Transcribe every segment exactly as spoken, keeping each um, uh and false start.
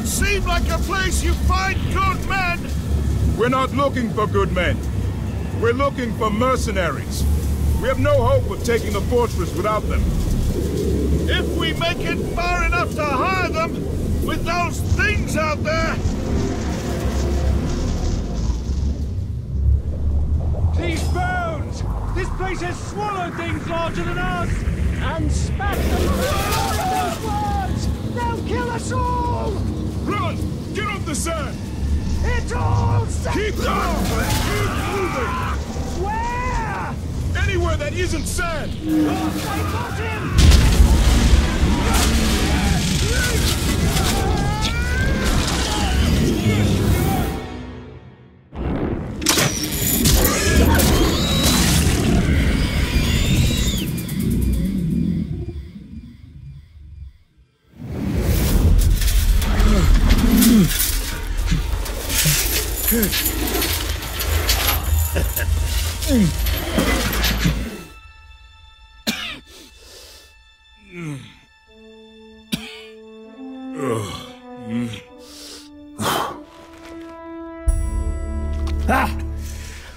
doesn't seem like a place you find good men! We're not looking for good men. We're looking for mercenaries. We have no hope of taking the fortress without them. If we make it far enough to hire them, with those things out there... These bones! This place has swallowed things larger than us! And spat them out with those words! They'll kill us all! Run! Get up the sand! It's all set! Keep down! Keep moving! Where? Anywhere that isn't sand! Oh, they got him! Ah!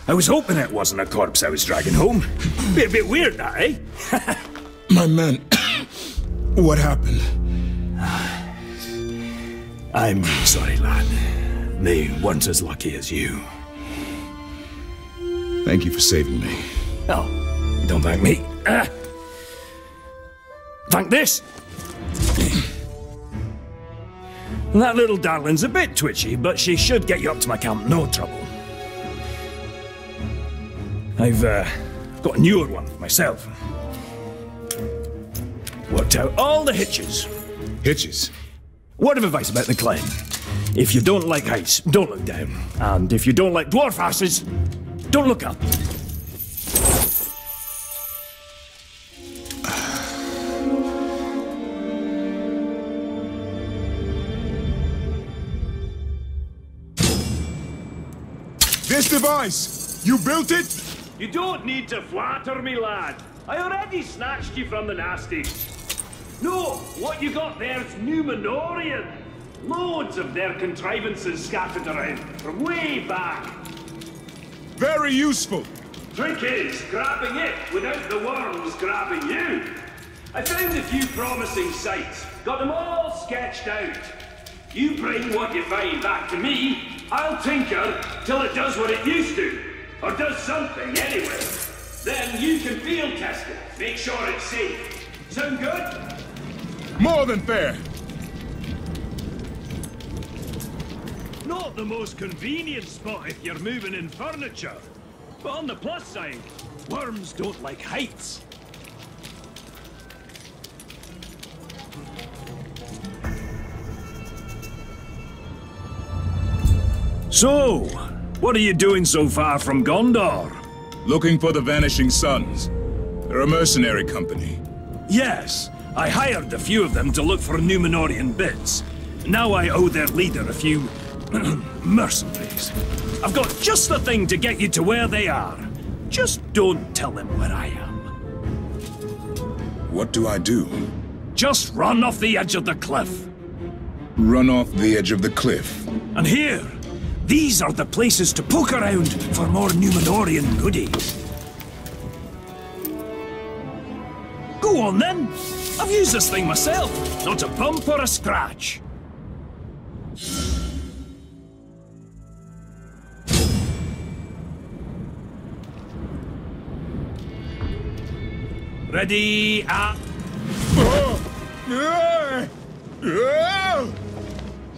I was hoping it wasn't a corpse I was dragging home. Be a bit weird, that, eh? My man, what happened? I'm sorry, lad. They weren't as lucky as you. Thank you for saving me. Oh, don't thank me. Uh, thank this! That little darling's a bit twitchy, but she should get you up to my camp, no trouble. I've uh, got a newer one for myself. Worked out all the hitches. Hitches? Word of advice about the climb. If you don't like heights, don't look down. And if you don't like dwarf asses, don't look up. This device, you built it? You don't need to flatter me, lad. I already snatched you from the nasty. No, what you got there's Númenórean. Loads of their contrivances scattered around from way back. Very useful. Trick is grabbing it without the worms grabbing you. I found a few promising sites, got them all sketched out. You bring what you find back to me, I'll tinker till it does what it used to, or does something anyway. Then you can field test it, make sure it's safe. Sound good? More than fair. Not the most convenient spot if you're moving in furniture. But on the plus side, worms don't like heights. So, what are you doing so far from Gondor? Looking for the Vanishing Sons. They're a mercenary company. Yes, I hired a few of them to look for Númenórean bits. Now I owe their leader a few... mercenaries. I've got just the thing to get you to where they are. Just don't tell them where I am. What do I do? Just run off the edge of the cliff. Run off the edge of the cliff? And here, these are the places to poke around for more Númenórean goodies. Go on then. I've used this thing myself. Not a bump or a scratch. Ready, up!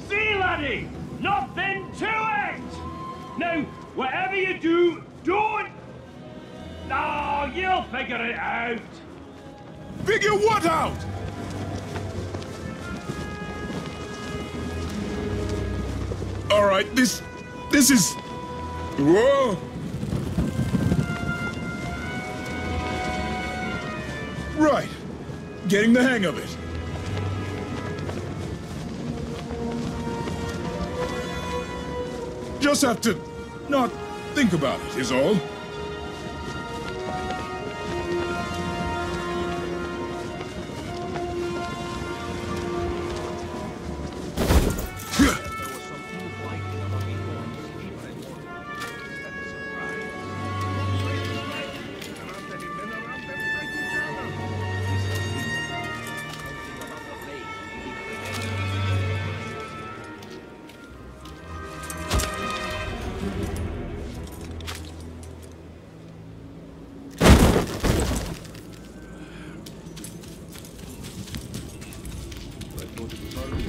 See, laddie! Nothing to it! Now, whatever you do, don't... Oh, you'll figure it out! Figure what out? Alright, this... this is... Whoa! Right. Getting the hang of it. Just have to not think about it, is all.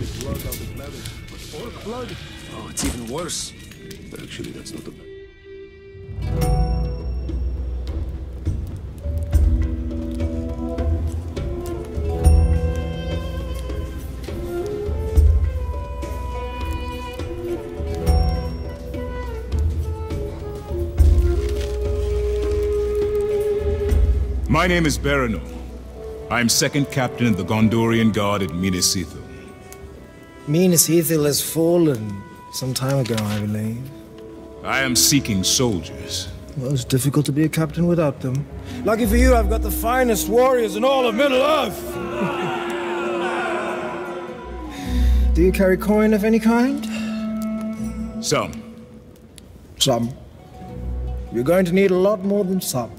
his blood on the planet. But orc blood? Oh, it's even worse. Actually, that's not the... My name is Baranor. I am second captain of the Gondorian Guard at Minas Ithil. Minas Ithil has fallen some time ago, I believe. I am seeking soldiers. Well, it's difficult to be a captain without them. Lucky for you, I've got the finest warriors in all of Middle-earth! Do you carry coin of any kind? Some. Some. You're going to need a lot more than some.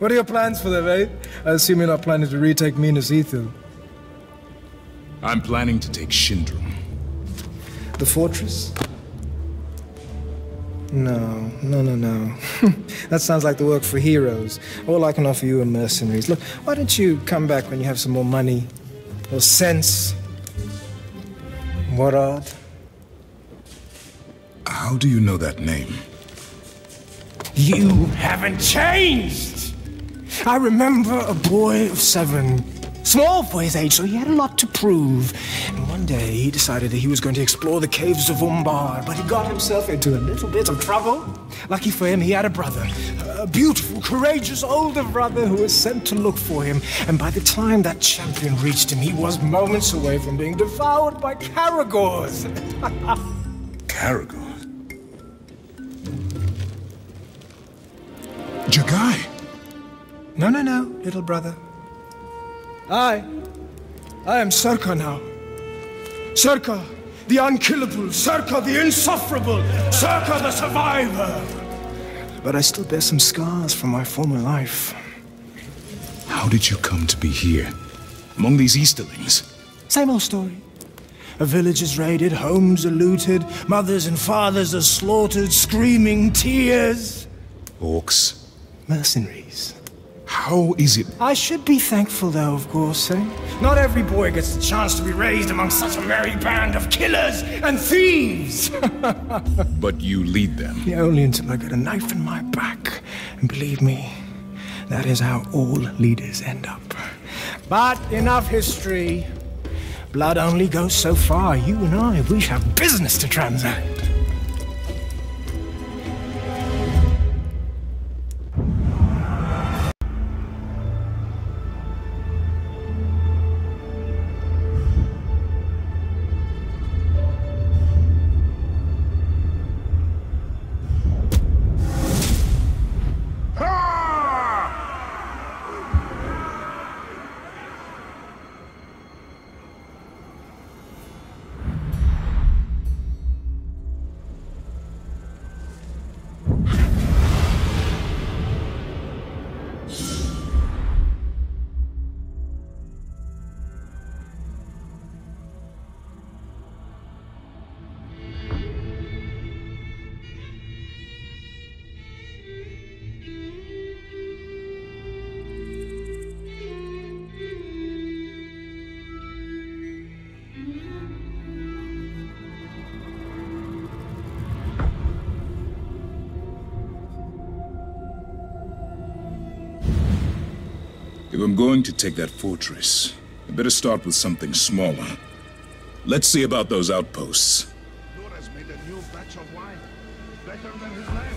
What are your plans for the raid? I assume you're not planning to retake Minas Ithil. I'm planning to take Shindrum. The fortress? No, no, no, no. That sounds like the work for heroes. All I can offer you are mercenaries. Look, why don't you come back when you have some more money? Or sense? Mordor? How do you know that name? You haven't changed! I remember a boy of seven, small for his age, so he had a lot to prove. And one day he decided that he was going to explore the caves of Umbar, but he got himself into a little bit of trouble. Lucky for him, he had a brother, a beautiful, courageous older brother who was sent to look for him. And by the time that champion reached him, he was moments away from being devoured by Caragors. Caragor? Jagai? No, no, no, little brother. I... I am Serka now. Serka, the unkillable. Serka, the insufferable. Serka, the survivor. But I still bear some scars from my former life. How did you come to be here? Among these Easterlings? Same old story. A village is raided, homes are looted, mothers and fathers are slaughtered, screaming tears. Orcs. Mercenaries. How is it? I should be thankful though, of course, eh? Not every boy gets the chance to be raised among such a merry band of killers and thieves! But you lead them. Yeah, only until I get a knife in my back. And believe me, that is how all leaders end up. But enough history. Blood only goes so far. You and I, we have business to transact. If I'm going to take that fortress, I better start with something smaller. Let's see about those outposts. Nora's made a new batch of wine. Better than his last.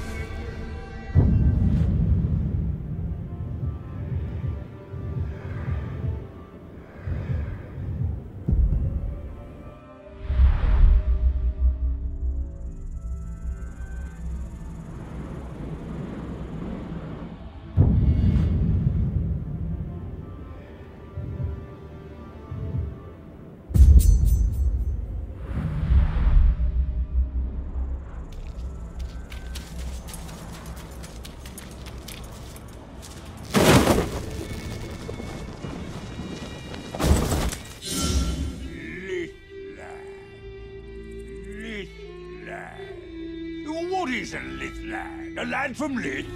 A Lith lad, a lad from Lith.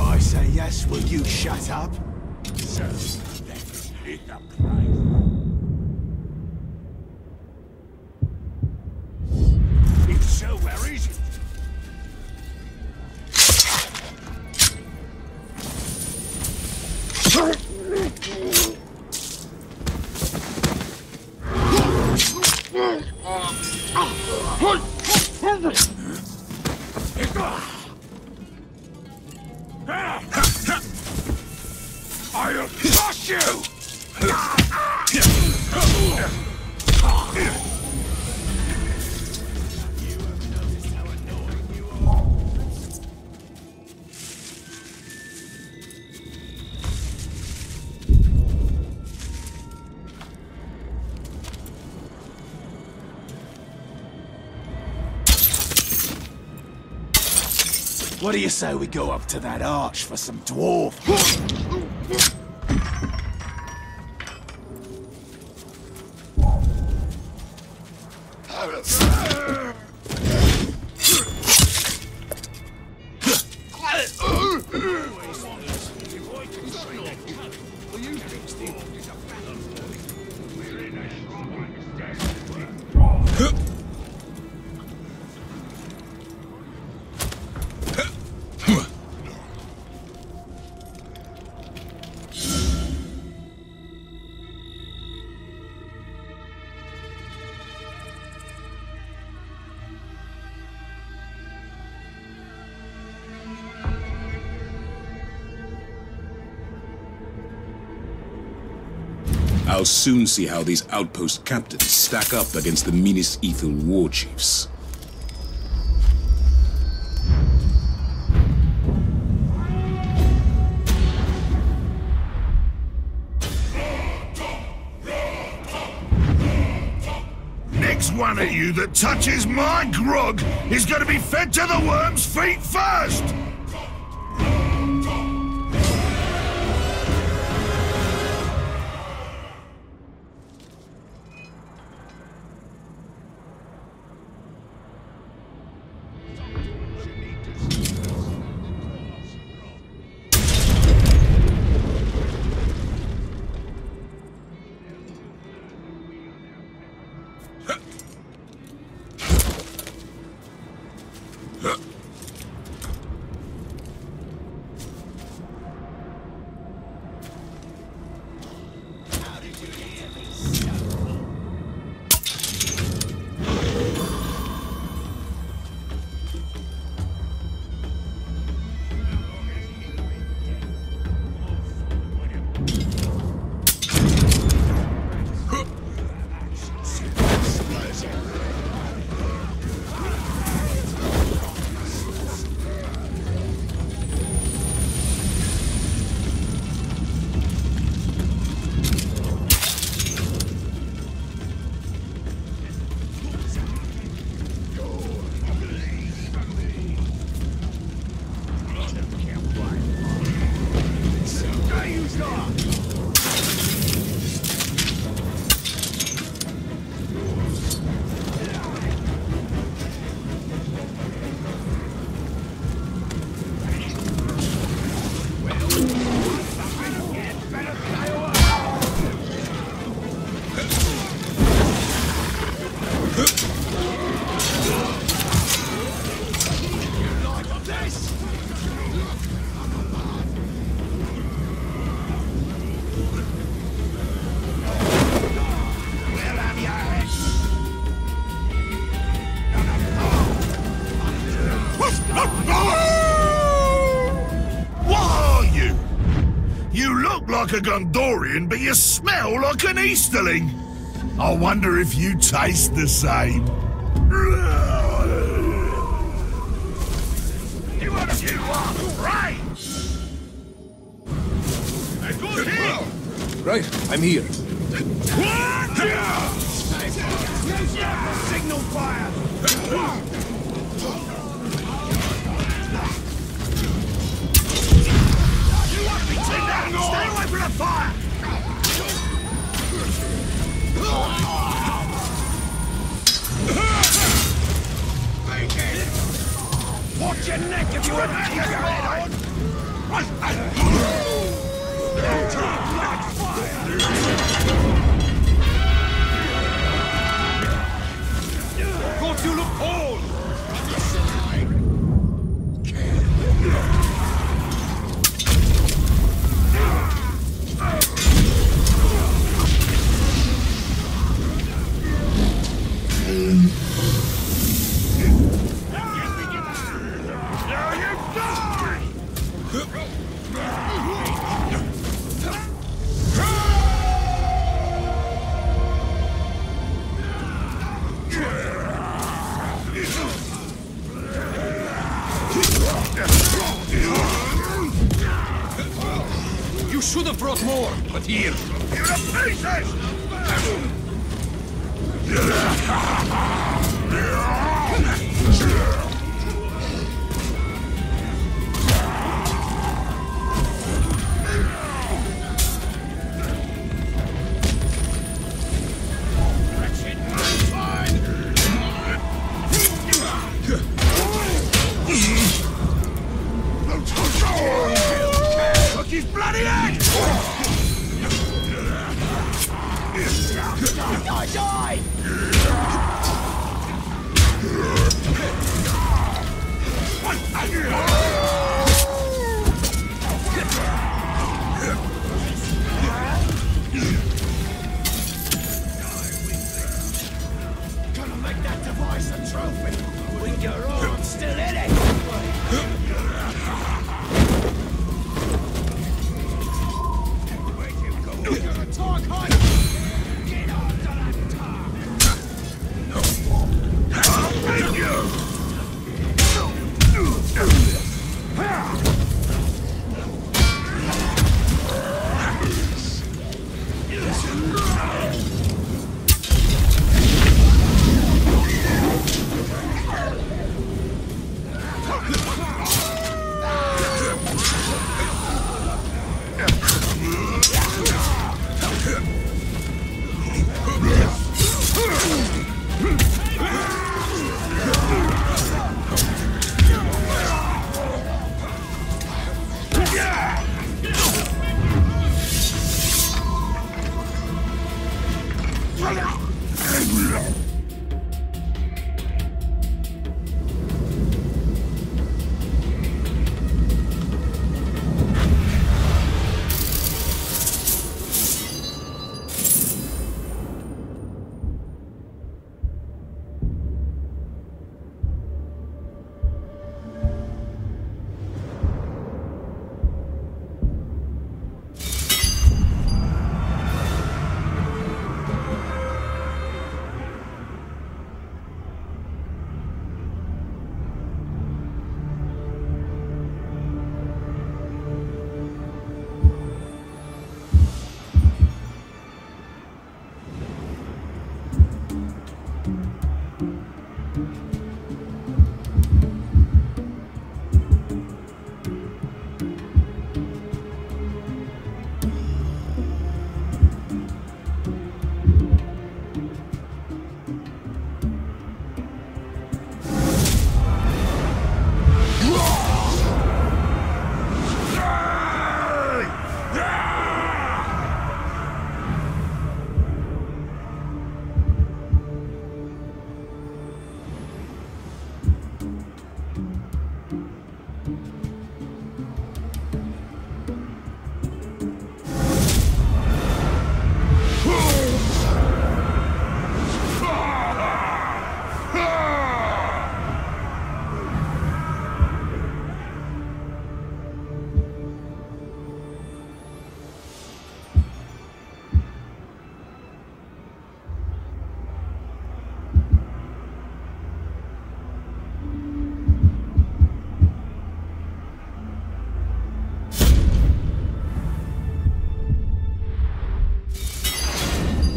I say yes. Ass, will you shut up? So that is the price. If so, where is it? What do you say we go up to that arch for some dwarf? I'll soon see how these outpost captains stack up against the Minas Ithil war chiefs. Next one of you that touches my grog is going to be fed to the worm's feet first! A Gondorian, but you smell like an Easterling. I wonder if you taste the same. You are, you are right. Right, I'm here. Signal fire. Stay away from the fire! Watch your neck if you want to keep your head on! Here. You're a pieces!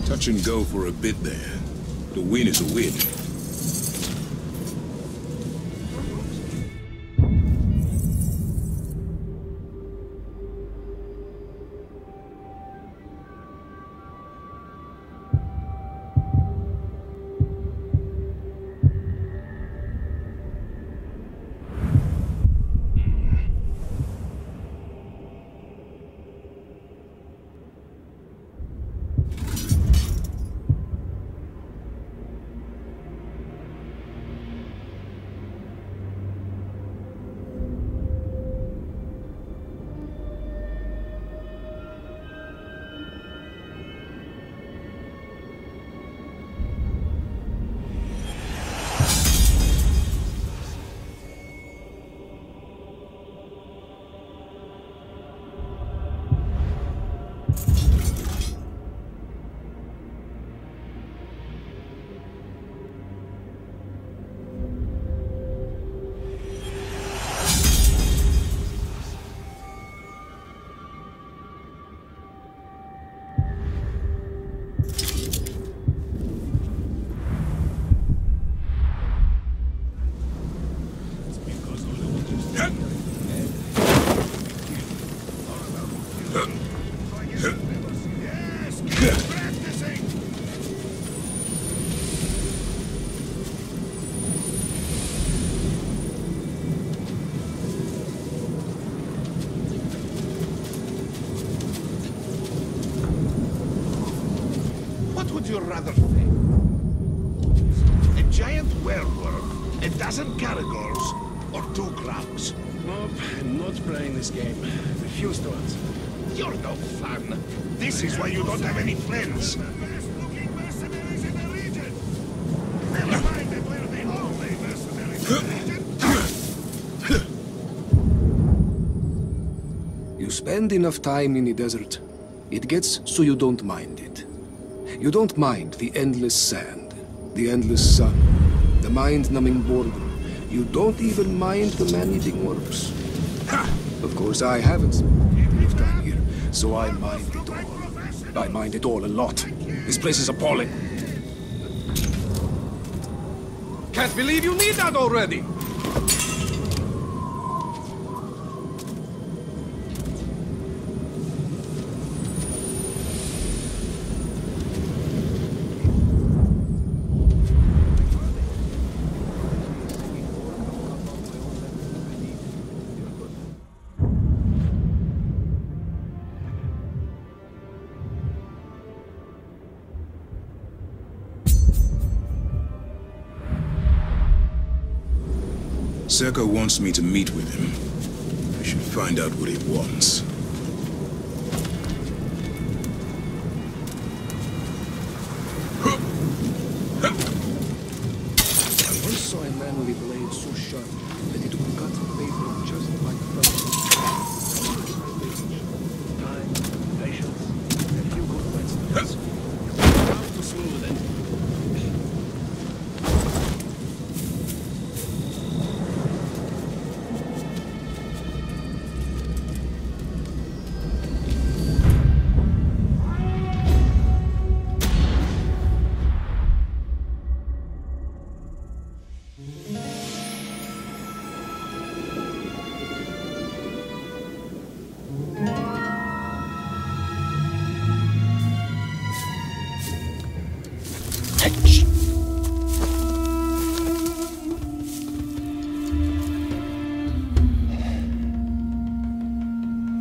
Touch and go for a bit there. The win is a win. you rather think? A giant werewolf, a dozen Caragors, or two Graugs? Nope, I'm not playing this game. I refuse to answer. You're no fun. This is why you don't have any friends. Spend enough time in the desert, it gets so you don't mind it. You don't mind the endless sand, the endless sun, the mind-numbing boredom. You don't even mind the man-eating wolves. Ha! Of course, I haven't spent time here, so I mind it all. I mind it all a lot. This place is appalling. Can't believe you need that already! Serka wants me to meet with him. I should find out what he wants. I once saw a man with a blade so sharp that it would cut paper just like that. Time, patience, a few good words. How to smooth it.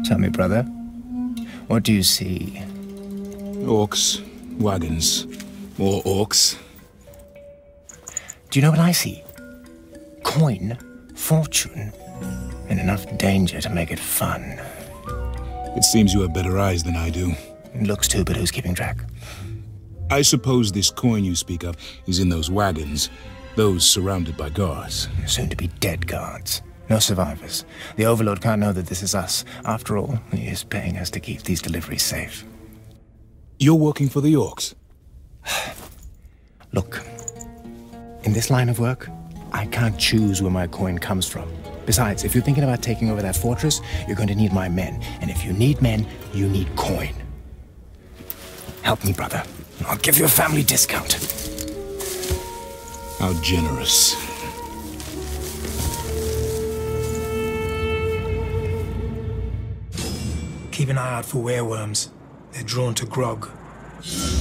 Tell me, brother, what do you see? Orcs, wagons, more orcs. Do you know what I see? Coin, fortune, and enough danger to make it fun. It seems you have better eyes than I do. It looks too, but who's keeping track? I suppose this coin you speak of is in those wagons, those surrounded by guards. Soon to be dead guards. No survivors. The Overlord can't know that this is us. After all, he is paying us to keep these deliveries safe. You're working for the orcs? Look, in this line of work, I can't choose where my coin comes from. Besides, if you're thinking about taking over that fortress, you're going to need my men. And if you need men, you need coin. Help me, brother. I'll give you a family discount. How generous. Keep an eye out for wereworms. They're drawn to grog. Hmm.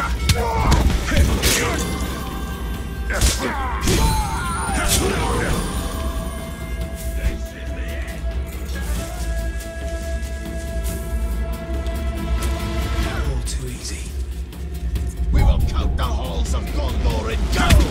All too easy. We will coat the halls of Gondor in gold.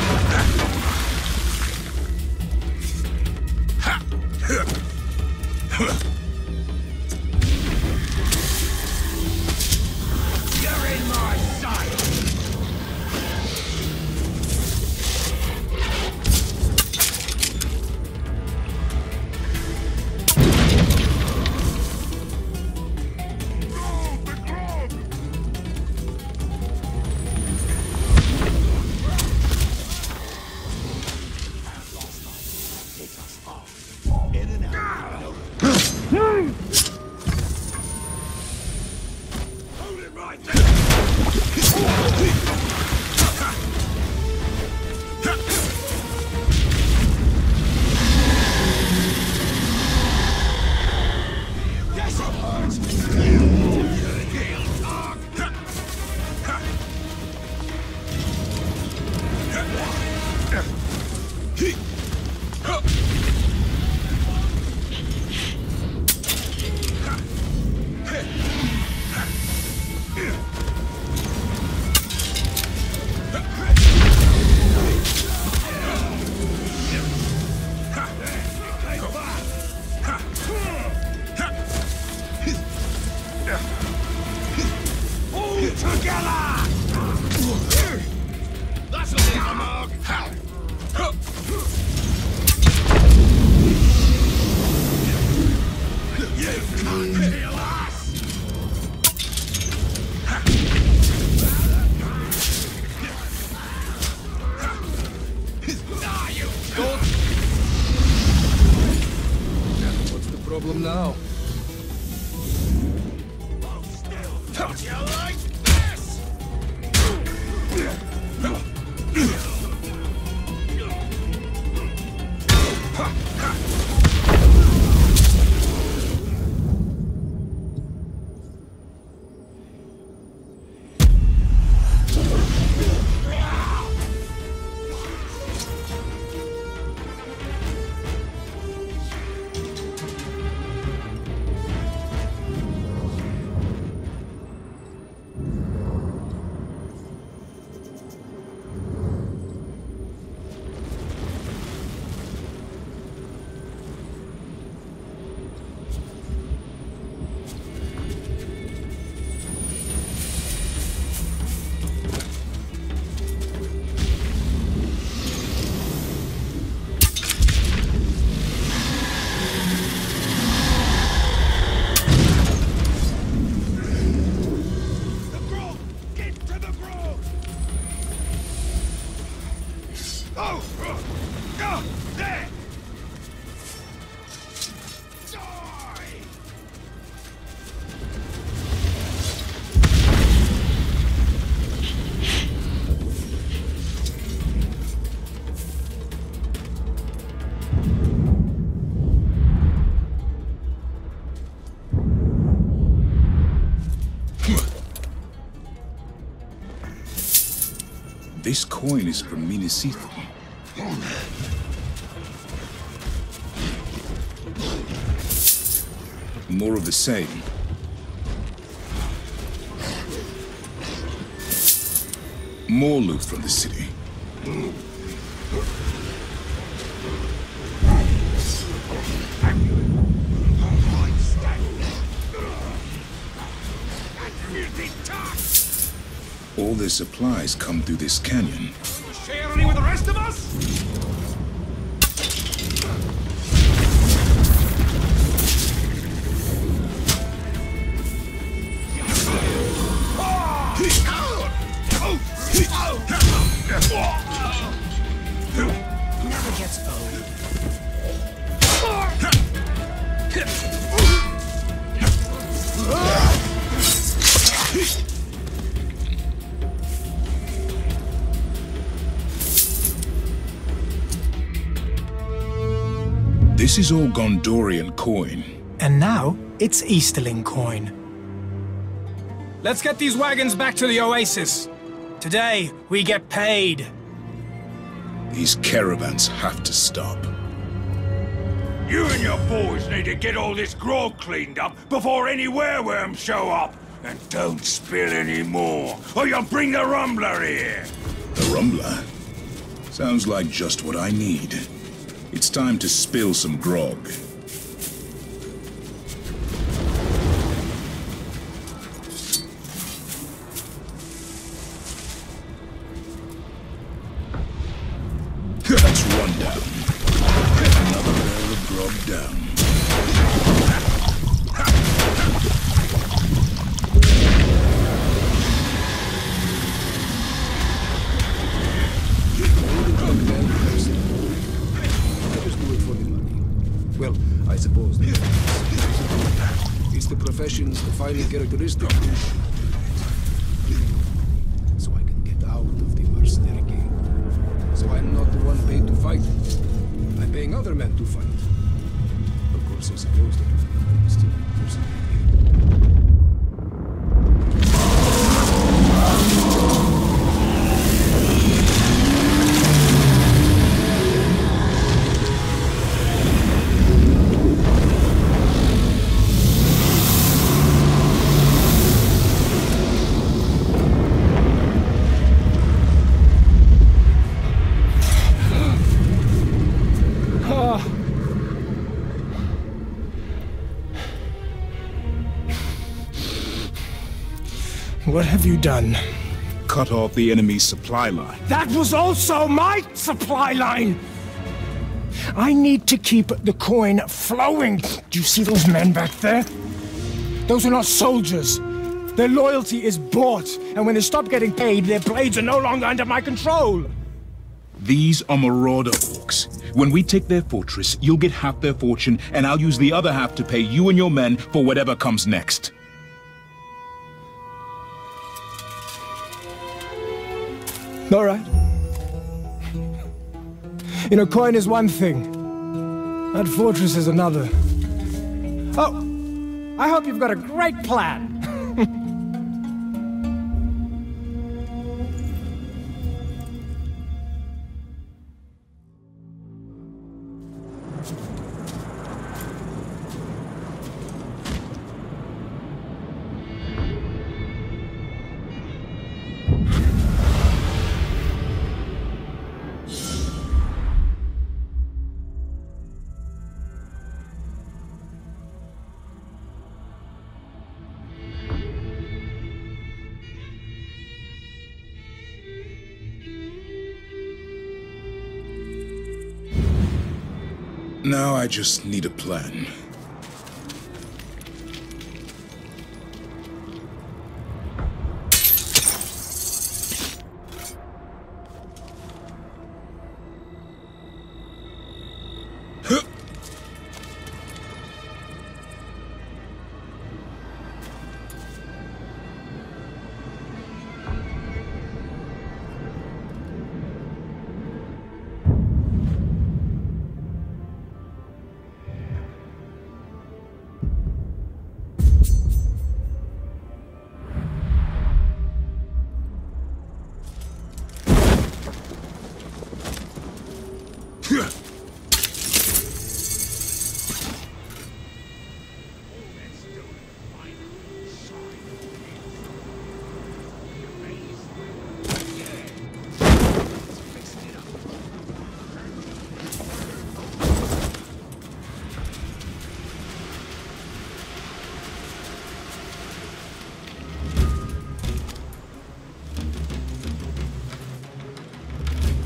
This coin is from Minas Ithil. More of the same. More loot from the city. All their supplies come through this canyon. Share any with the rest of us? Never gets old. This is all Gondorian coin. And now, it's Easterling coin. Let's get these wagons back to the oasis. Today, we get paid. These caravans have to stop. You and your boys need to get all this grog cleaned up before any wereworms show up. And don't spill any more, or you'll bring the Rumbler here. The Rumbler? Sounds like just what I need. It's time to spill some grog. That's one down. Another barrel of grog down. Well, I suppose it's the profession's defining characteristic. So I can get out of the mercenary game. So I'm not the one paid to fight. I'm paying other men to fight. Of course, I suppose that I'm still a mercenary game. What have you done? Cut off the enemy's supply line. That was also my supply line! I need to keep the coin flowing. Do you see those men back there? Those are not soldiers. Their loyalty is bought, and when they stop getting paid, their blades are no longer under my control. These are Marauder orcs. When we take their fortress, you'll get half their fortune, and I'll use the other half to pay you and your men for whatever comes next. All right. You know, coin is one thing. That fortress is another. Oh, I hope you've got a great plan. Now I just need a plan.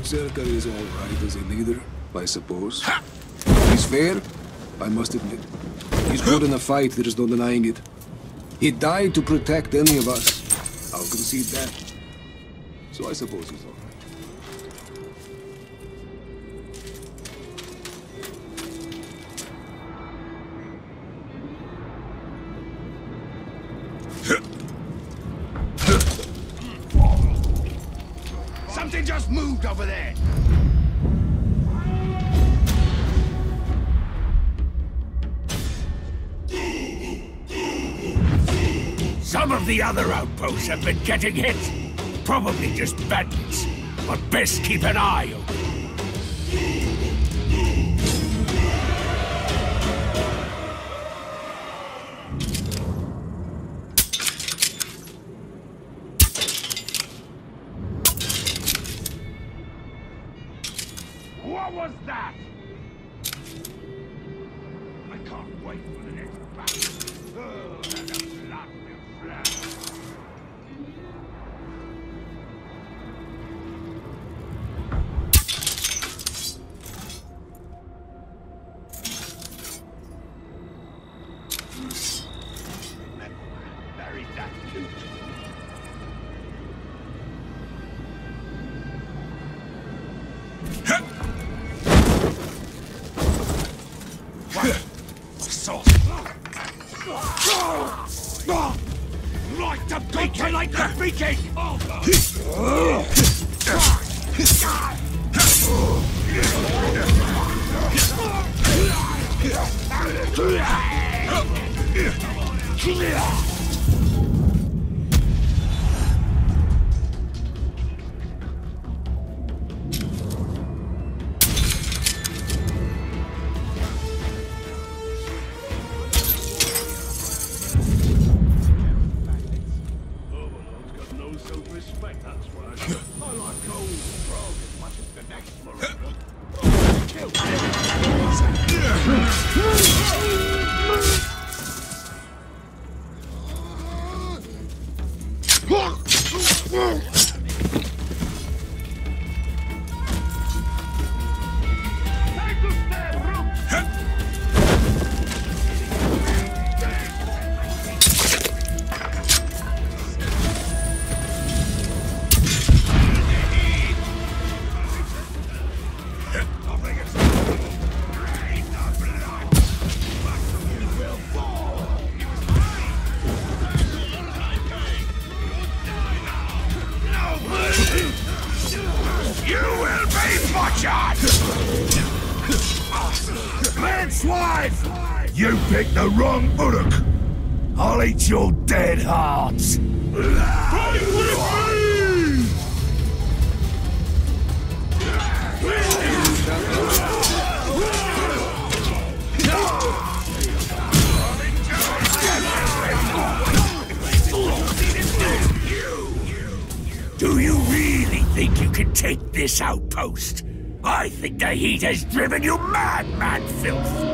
Serka is all right as a leader, I suppose. He's fair, I must admit. He's good in a fight, there is no denying it. He died to protect any of us. I'll concede that. So I suppose he's all right. Some of the other outposts have been getting hit. Probably just bandits, but best keep an eye on them. Outpost. I think the heat has driven you mad, mad filth.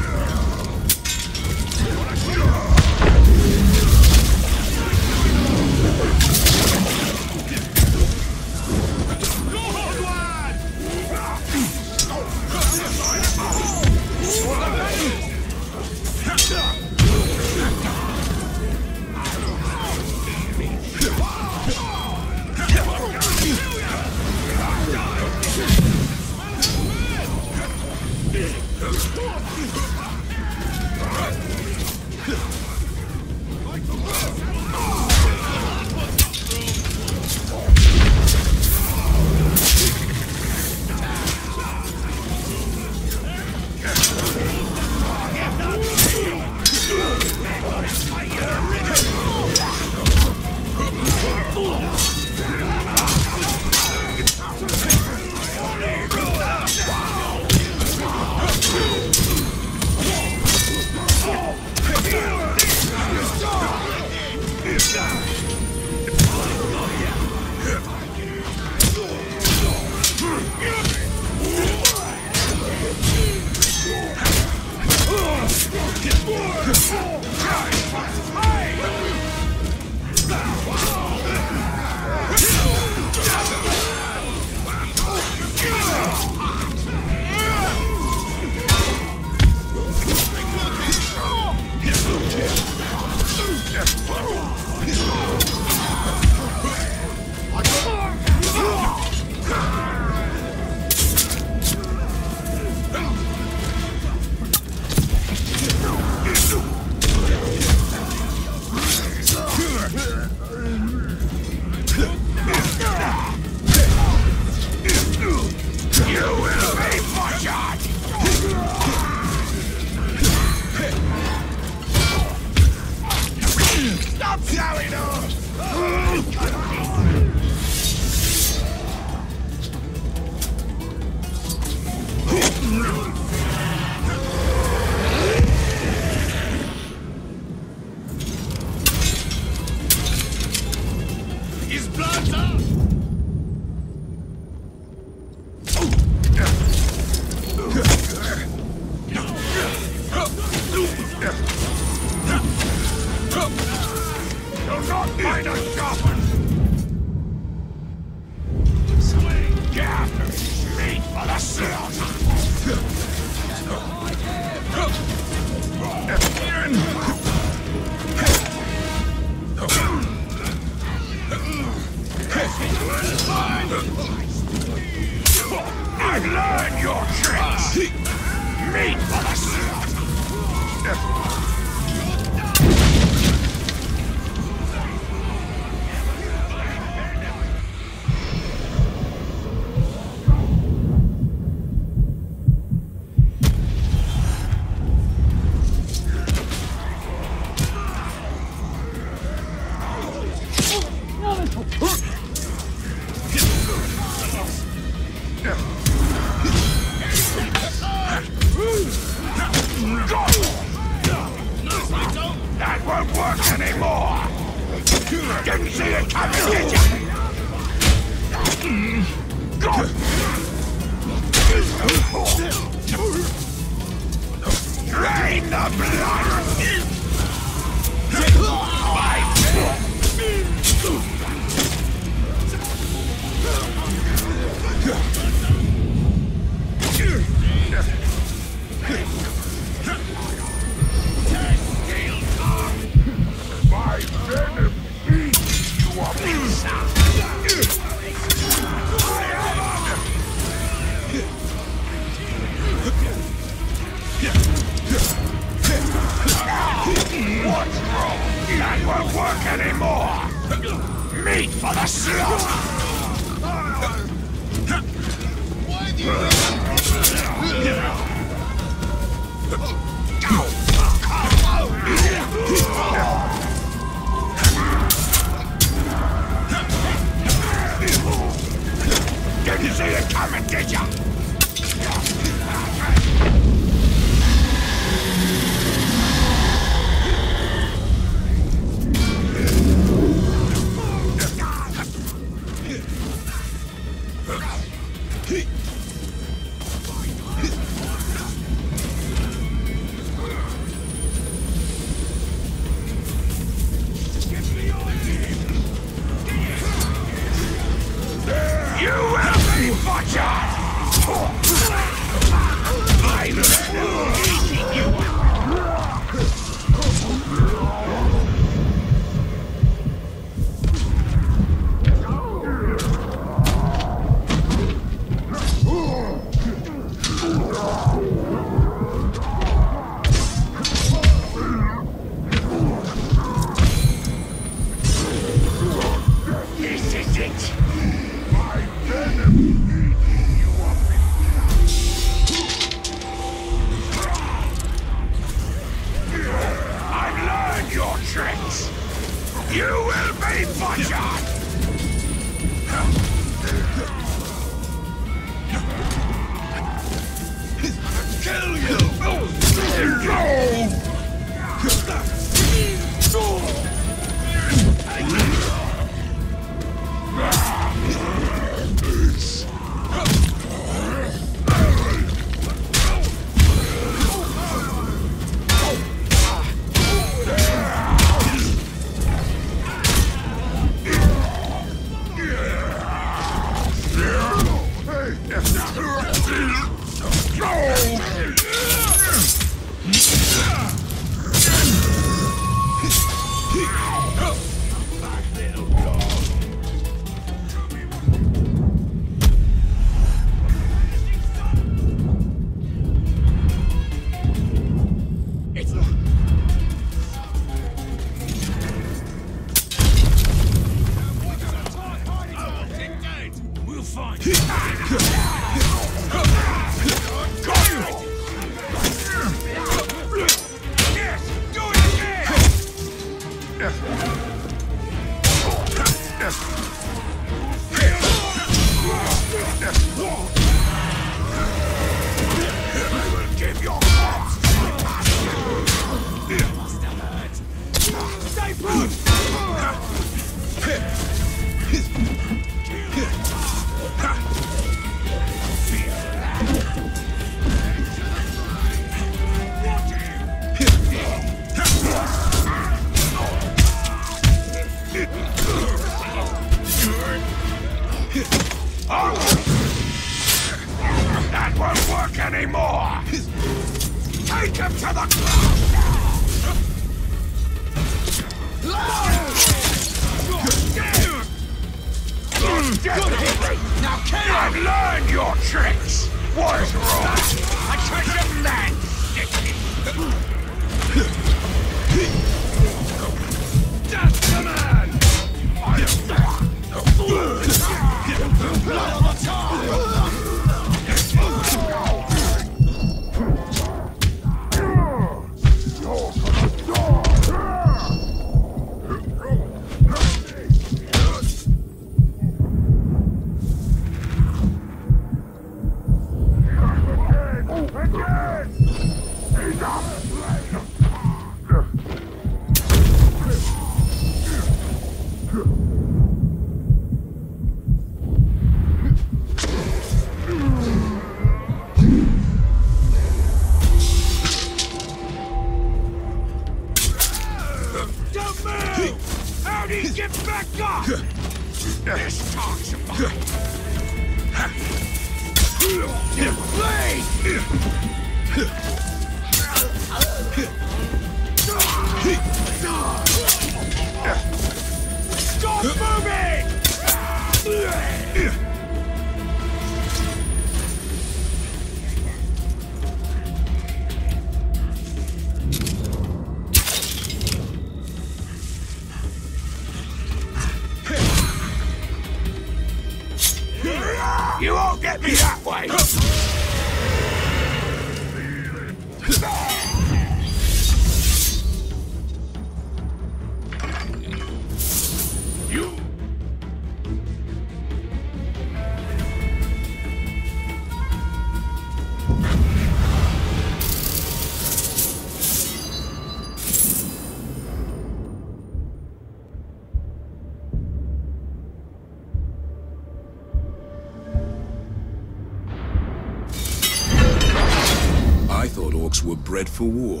Were bred for war.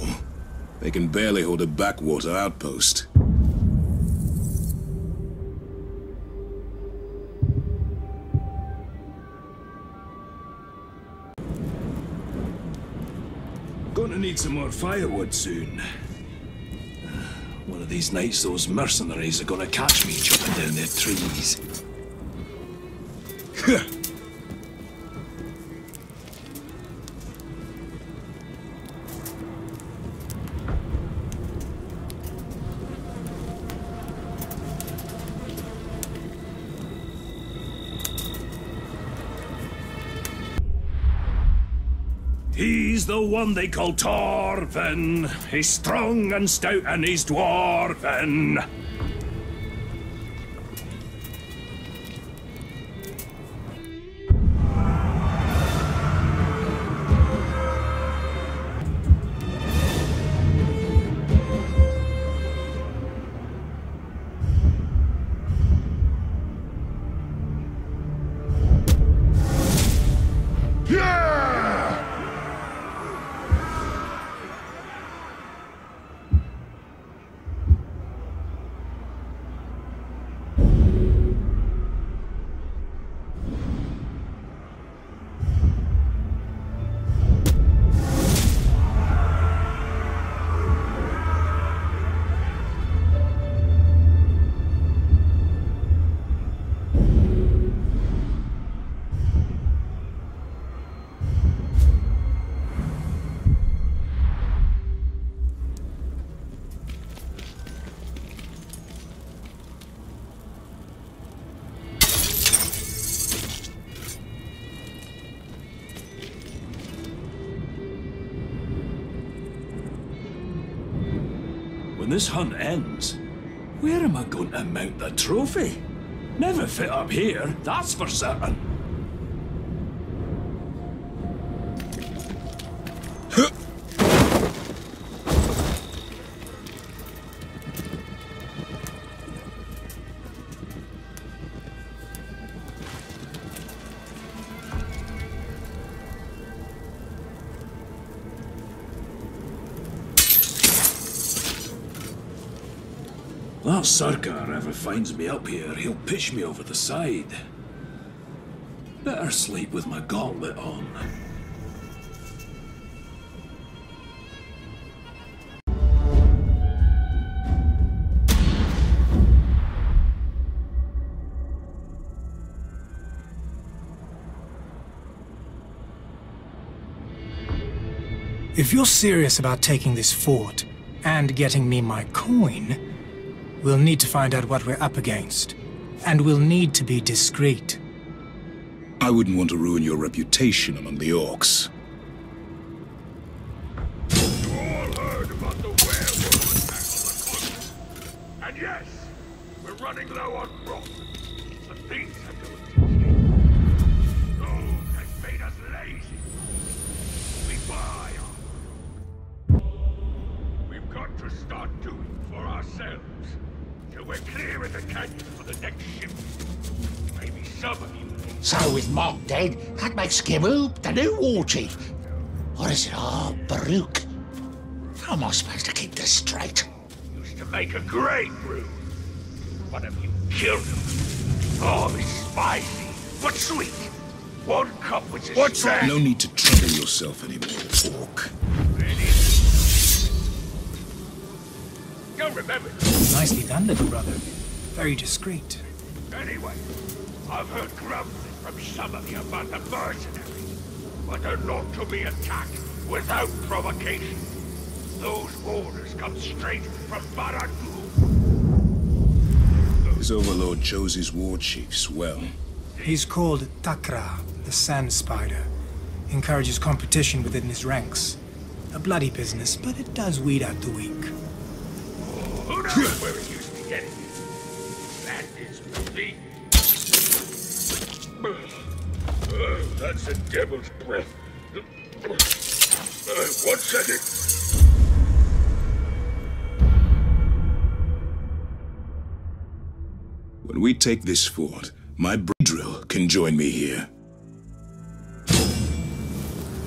They can barely hold a backwater outpost. Gonna need some more firewood soon. One of these nights those mercenaries are gonna catch me chopping down their trees. He's the one they call Torvin. He's strong and stout and he's dwarven. This hunt ends. Where am I going to mount the trophy? Never fit up here, that's for certain. If Serka ever finds me up here, he'll pitch me over the side. Better sleep with my gauntlet on. If you're serious about taking this fort, and getting me my coin, we'll need to find out what we're up against, and we'll need to be discreet. I wouldn't want to ruin your reputation among the orcs. You all heard about the werewolf, and yes, we're running low on broth. The things have gone. Gold has made us lazy. We buy our food. We've got to start doing for ourselves. We're clear at the canyon for the next ship. Maybe some of you... So with Mark dead, that makes Skimoop the new war chief. Or is it Ah Baruch? How am I supposed to keep this straight? Used to make a great brew. One of you killed him. Oh, it's spicy, but sweet. One cup which is... What's that? No need to trouble yourself anymore, orc. Don't remember. Nicely done, little brother. Very discreet. Anyway, I've heard grumbling from some of you about the mercenaries, but they're not to be attacked without provocation. Those orders come straight from Baradu. His overlord chose his war chiefs well. He's called Takra, the Sand Spider. Encourages competition within his ranks. A bloody business, but it does weed out the weak. Who knows where it used to get it? That is bleak. Oh, that's the devil's breath. Uh, one second. When we take this fort, my drill can join me here.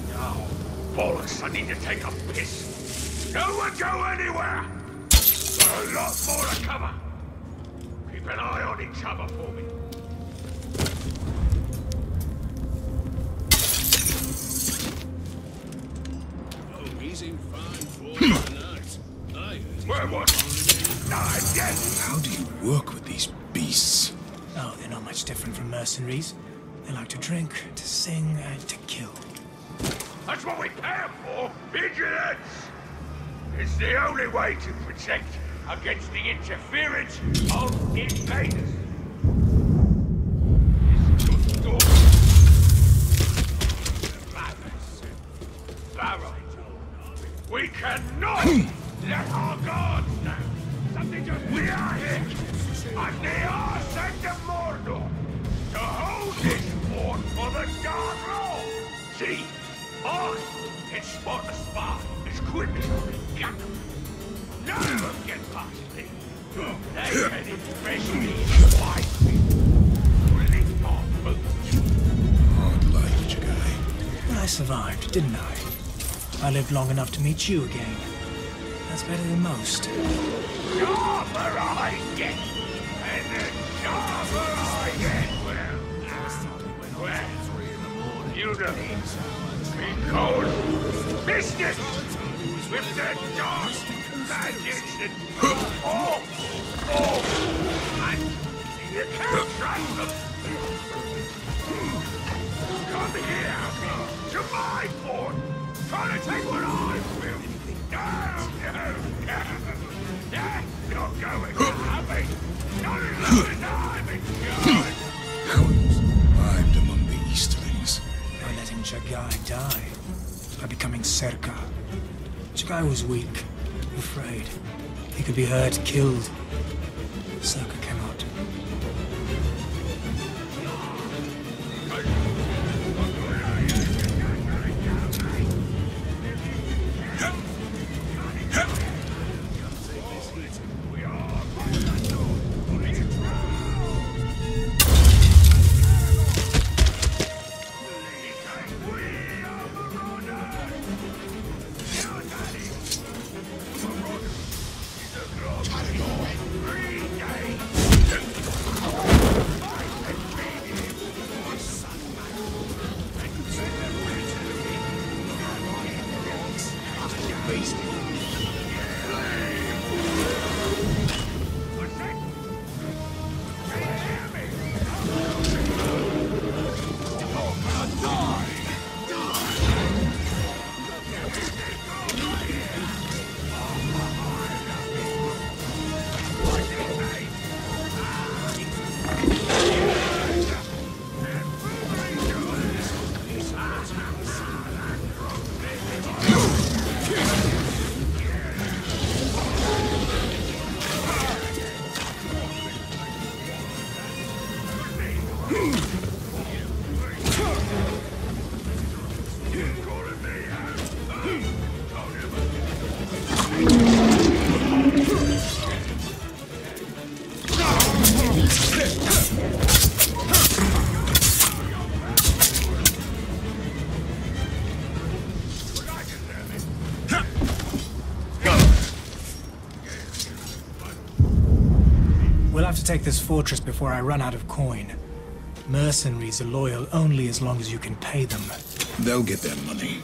Now, bollocks, I need to take a piss. No one go anywhere! A lot more to cover. Keep an eye on each other for me. Oh, easy. work with these beasts? Oh, they're not much different from mercenaries. They like to drink, to sing, and to kill. That's what we care for! Vigilance! It's the only way to protect against the interference of invaders. We cannot let our guards down. Something just we are here, and they are sent to Mordor to hold this fort for the Dark Lord. See, I can spot a spy as quickly as we can. None of them get past me. They can impress me by me. Really not move. Hard life, Jagai. Well, I survived, didn't I? I lived long enough to meet you again. That's better than most. Sharper I get! And the sharper I get! Well, well, well, you know, because business with the dark magic and all, all, and you can't trust them. Come here to my port. Trying to take what I will! No, no, no! That's not going to happen! Not as long as I'm in charge! Cowards, bribed among the Easterlings. By letting Jagai die. By becoming Serka. Jagai was weak, afraid. He could be hurt, killed. Serka cannot. Take this fortress before I run out of coin. Mercenaries are loyal only as long as you can pay them. They'll get their money.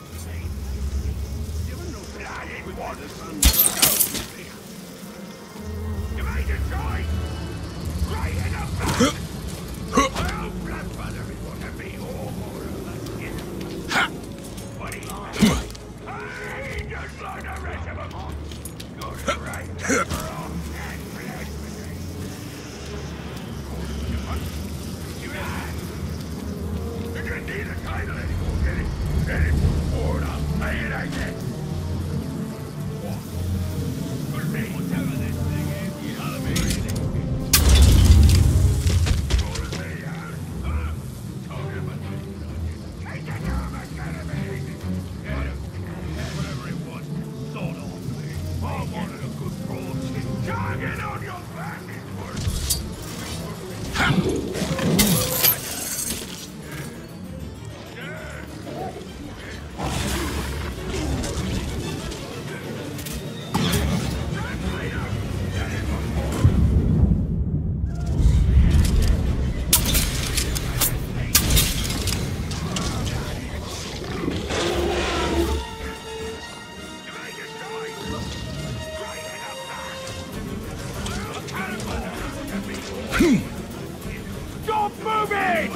Come moving!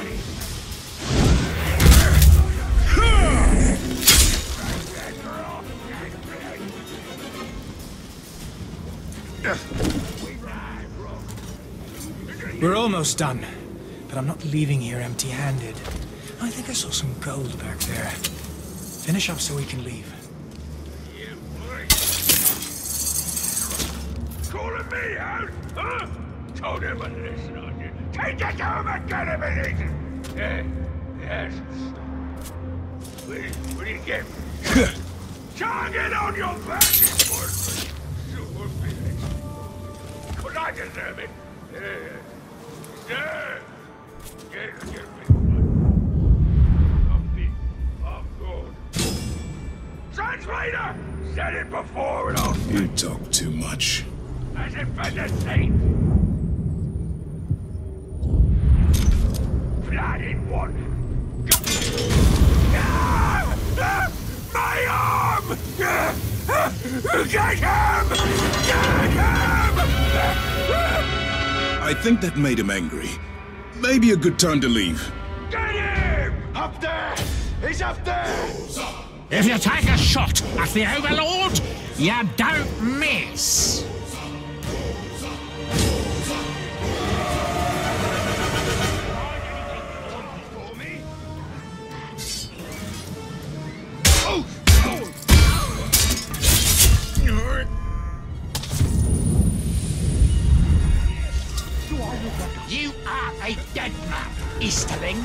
We're almost done, but I'm not leaving here empty-handed. I think I saw some gold back there. Finish up so we can leave. Yeah, calling me out, huh? Told him to listen on you. Take it home and get him and eat it. Yeah, yes. What, what do you get? Target on your back, important. Super feeling. Could I deserve it? Yeah. Yeah. Get, get me. Translator! Said it before and I'll... You talk too much. As if for the sake. Blooded one. No! My arm! Get him! Get him! I think that made him angry. Maybe a good time to leave. Get him! Up there! He's up there! Stop. If you take a shot at the Overlord, you don't miss! You are a dead man, Easterling!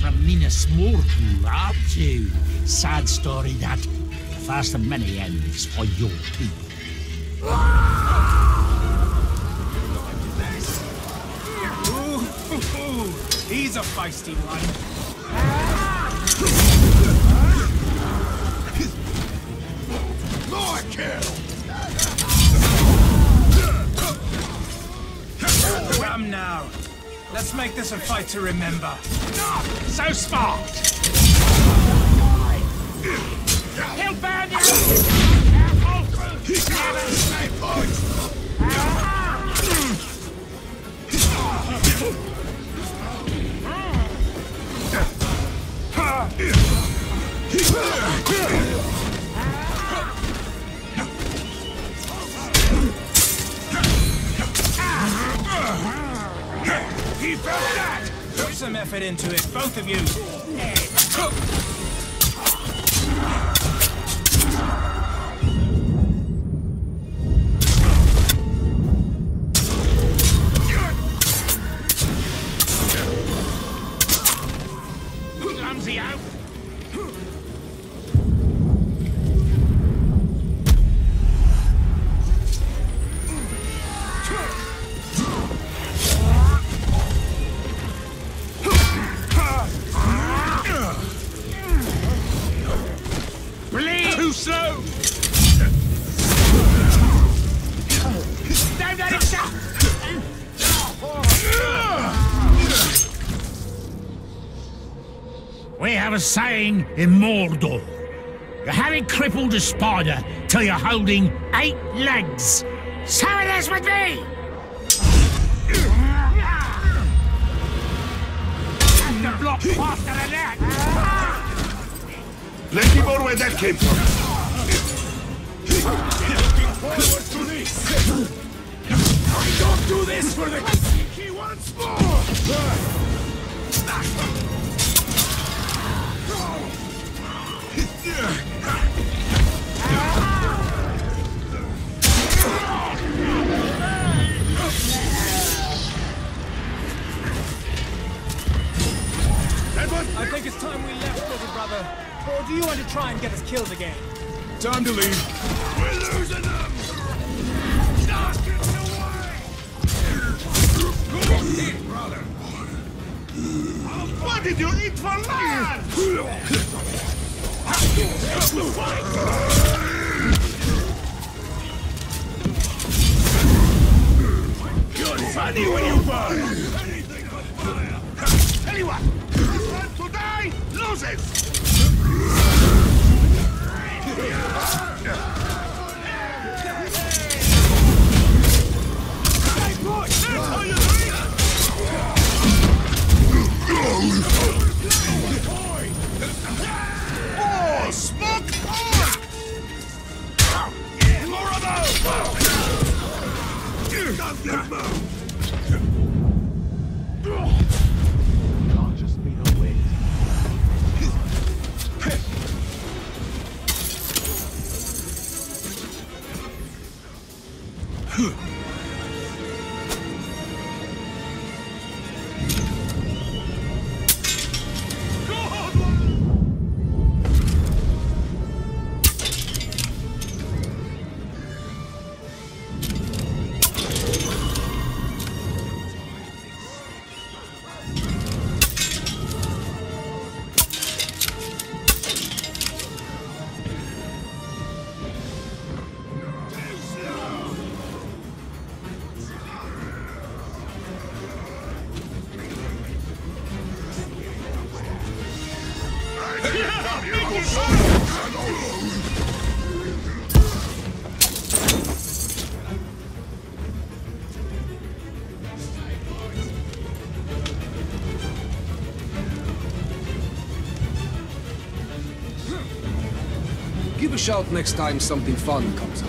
From Minas Ithil, aren't you? Sad story that. The first of many ends for your people. Ooh, ooh, ooh. He's a feisty one. More kills! Come now. Let's make this a fight to remember. Not so smart! He'll burn you! Careful! He felt that! Put some effort into it, both of you! Clumsy out! Saying in Mordor, you haven't crippled a spider till you're holding eight legs. So it is with me! And the block faster than that! Let me know where that came from. I don't do this for the cheeky once more! I think it's time we left, little brother. Or do you want to try and get us killed again? Time to leave. We're losing them! Knock it away! Brother! What did you eat for lunch? Good funny when you burn! Anything but fire! Tell you what, this one to die loses! Hey, boy, that's how you do it! Oh, smoke on! Yeah, more of those! Don't move! Give a shout next time something fun comes up.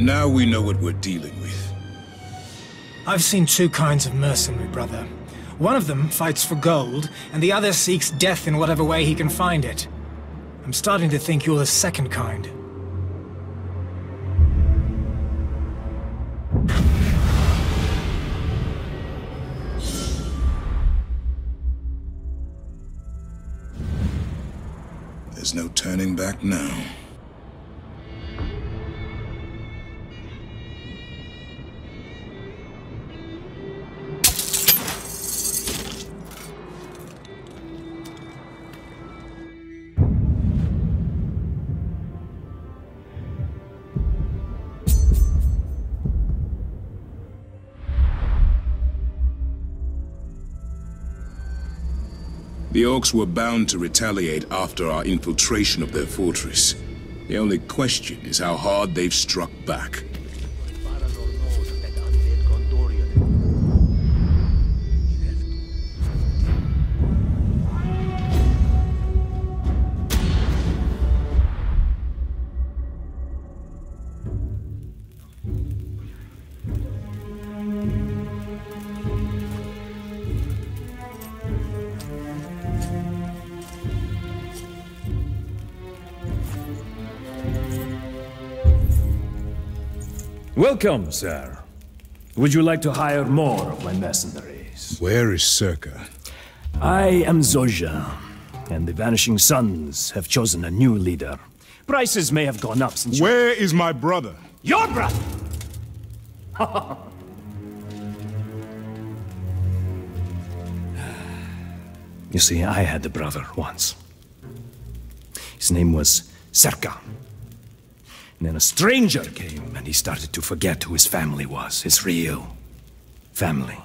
Now we know what we're dealing with. I've seen two kinds of mercenary, brother. One of them fights for gold, and the other seeks death in whatever way he can find it. I'm starting to think you're the second kind. There's no turning back now. The orcs were bound to retaliate after our infiltration of their fortress. The only question is how hard they've struck back. Welcome, sir. Would you like to hire more of my mercenaries? Where is Serka? I am Zosia, and the Vanishing Sons have chosen a new leader. Prices may have gone up since. Where you... is my brother? Your brother! You see, I had a brother once. His name was Serka. And then a stranger came, and he started to forget who his family was, his real family.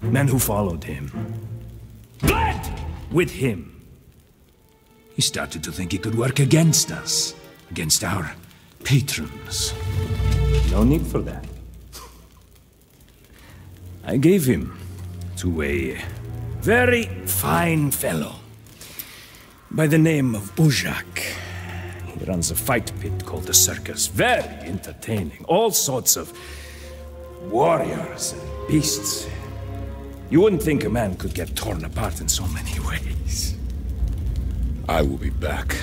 Men who followed him bled with him. He started to think he could work against us, against our patrons. No need for that. I gave him to a very fine fellow by the name of Bozhak. He runs a fight pit called the Circus. Very entertaining. All sorts of warriors and beasts. You wouldn't think a man could get torn apart in so many ways. I will be back.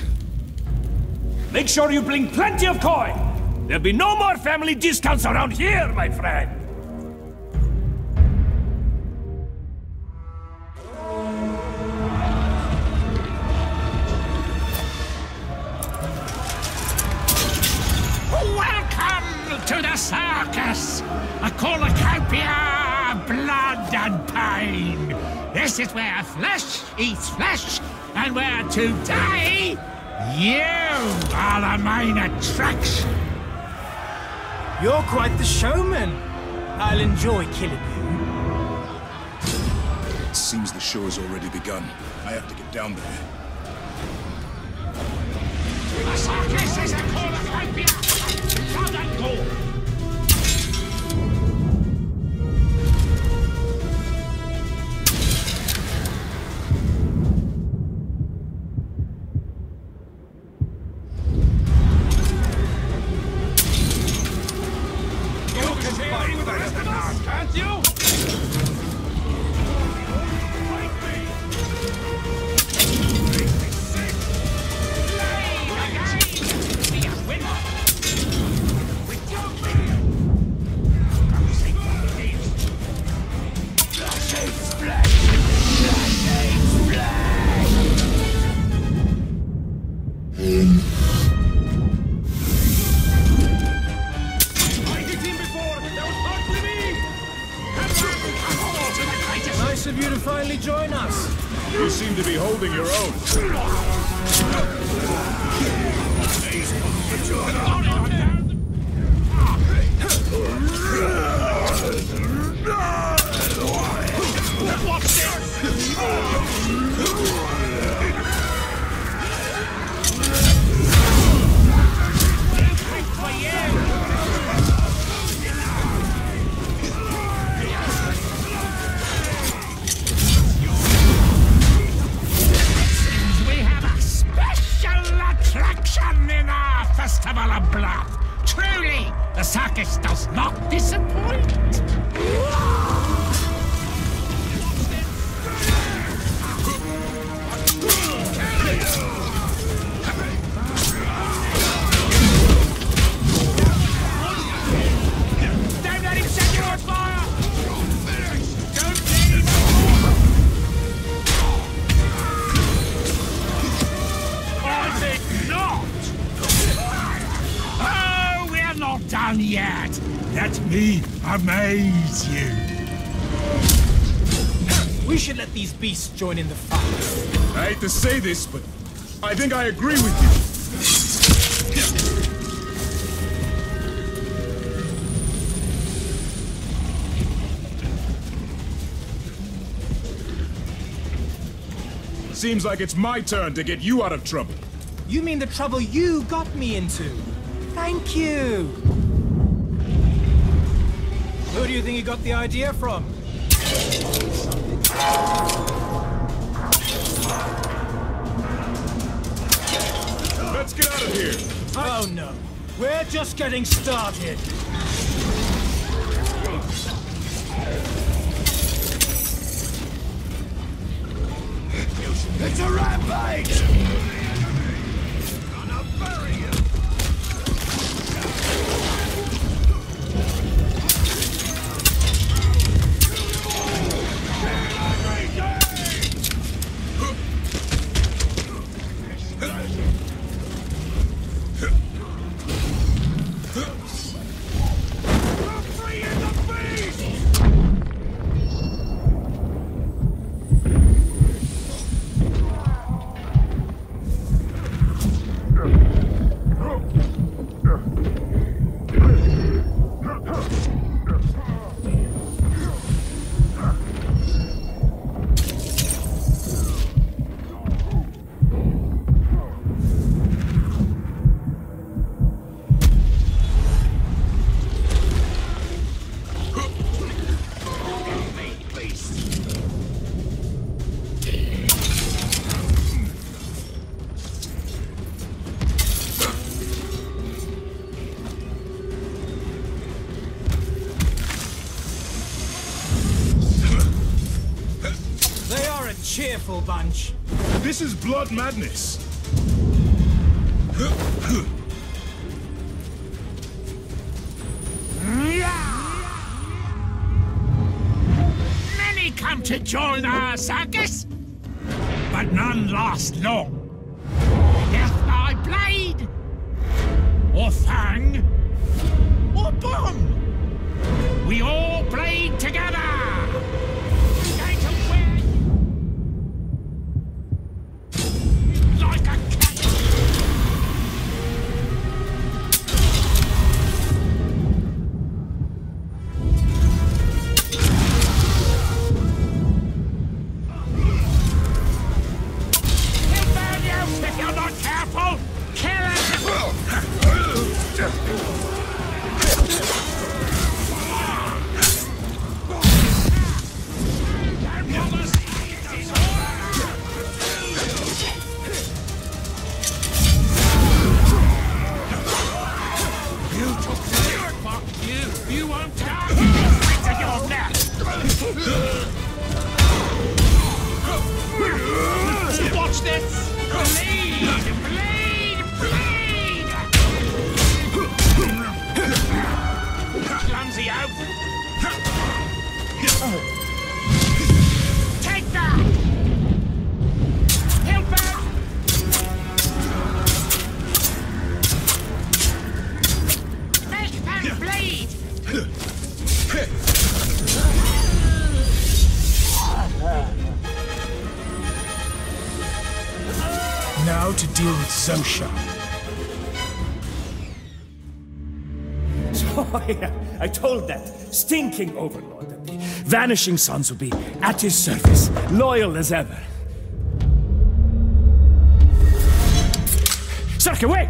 Make sure you bring plenty of coin! There'll be no more family discounts around here, my friend! blood and pain. This is where flesh eats flesh, and where today you are the main attraction. You're quite the showman. I'll enjoy killing you. It seems the show has already begun. I have to get down there. Amaze you. We should let these beasts join in the fight. I hate to say this, but I think I agree with you. Seems like it's my turn to get you out of trouble. You mean the trouble you got me into? Thank you. Who do you think you got the idea from? Let's get out of here! Oh no, we're just getting started! It's a rampage! Gonna bury you! Bunch. This is blood madness. Many come to join our circus, but none last long. Death by blade, or fang, or bomb. We all blade together how to deal with Zosia. Oh, yeah, I told that stinking overlord that the Vanishing Sons would be at his service, loyal as ever. Serka, wait!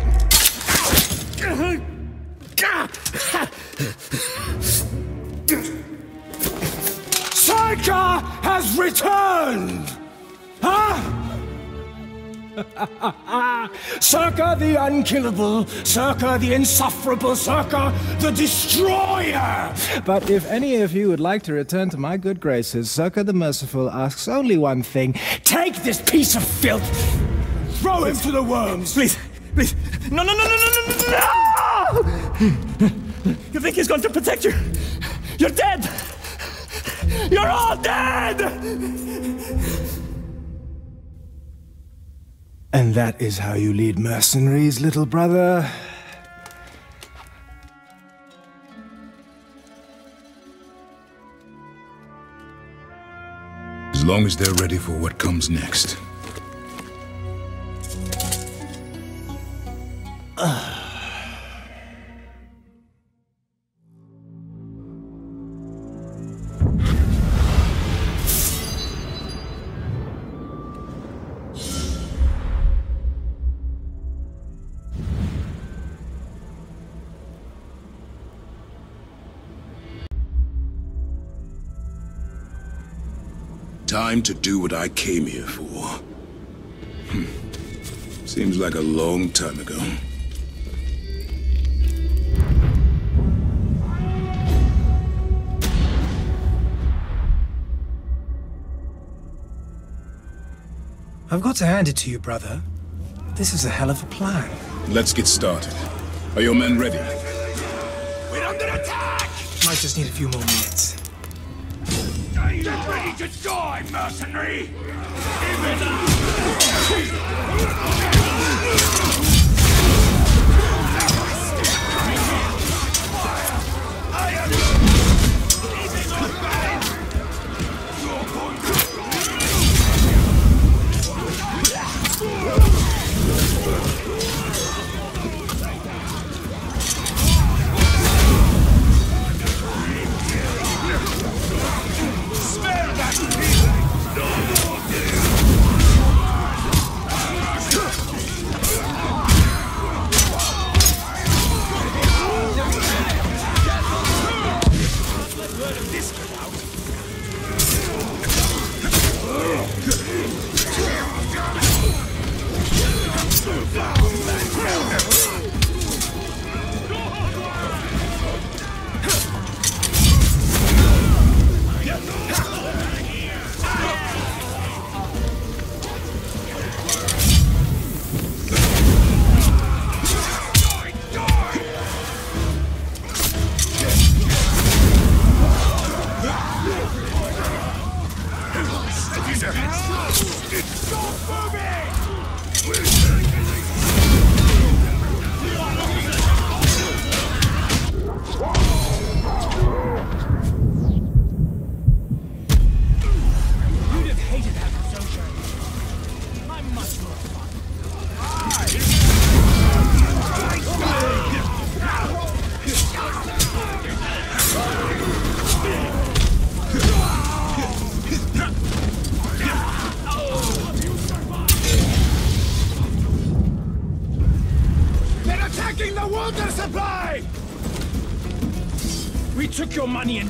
Serka has returned! Huh? Serka the unkillable, Serka the insufferable, Serka the destroyer! But if any of you would like to return to my good graces, Serka the merciful asks only one thing. Take this piece of filth! Throw him to the worms! Please, please! No, no, no, no, no, no, no! You think he's going to protect you? You're dead! You're all dead! And that is how you lead mercenaries, little brother. As long as they're ready for what comes next. Time to do what I came here for. Hm. Seems like a long time ago. I've got to hand it to you, brother. This is a hell of a plan. Let's get started. Are your men ready? We're under attack! Might just need a few more minutes. Get ready to die, mercenary!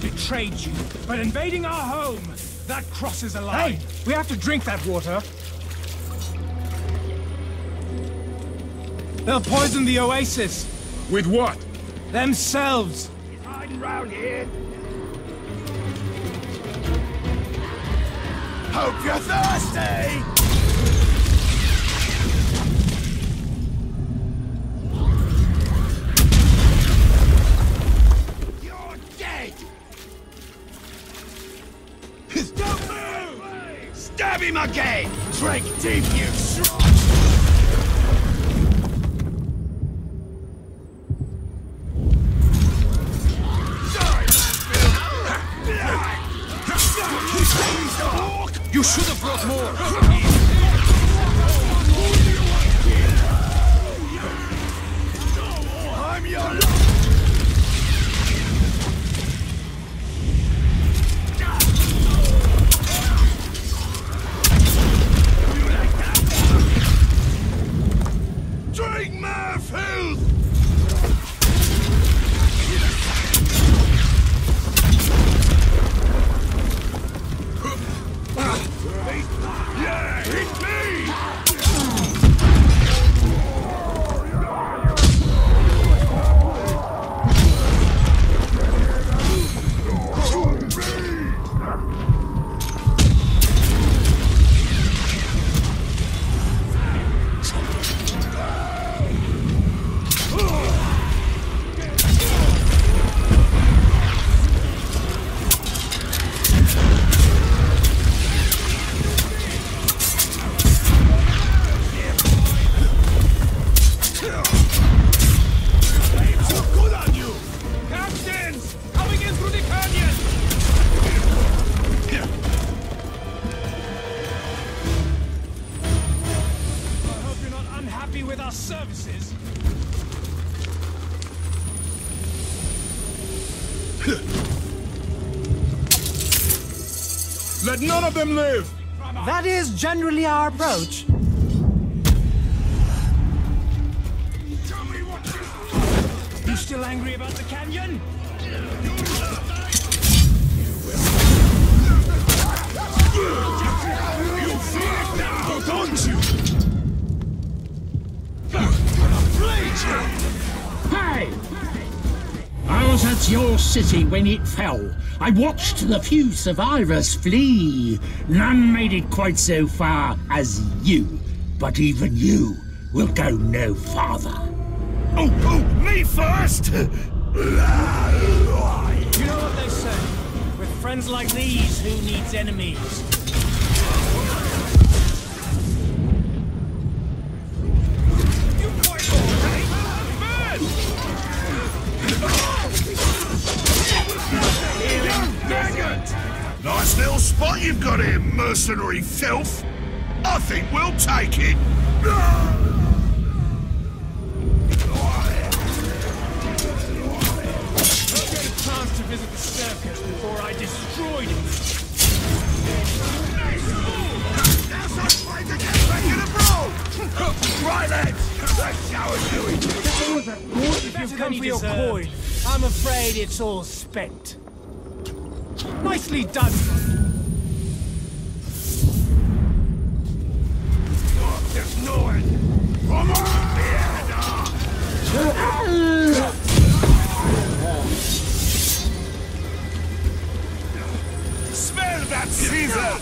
Betrayed you, but invading our home, that crosses a line. Hey, we have to drink that water. They'll poison the oasis. With what? Themselves. Hiding round here. Hope you're thirsty! Again, drink deep, you shrug! You should have brought more. Yeah, it's me! Let none of them live! That is generally our approach. Tell me what you... You still angry about the canyon? You feel it now, don't you? Hey! I was at your city when it fell. I watched the few survivors flee. None made it quite so far as you, but even you will go no farther. Oh, oh, me first! You know what they say? With friends like these, who needs enemies? Nice little spot you've got here, mercenary filth. I think we'll take it. I'll get a chance to visit the Serka before I destroyed him. Now's our time to get back in the brawl. Right, lads. That's how we're doing. If you've come for your coin, I'm afraid it's all spent. Nicely done! There's no end! Come on! Smell that, Caesar!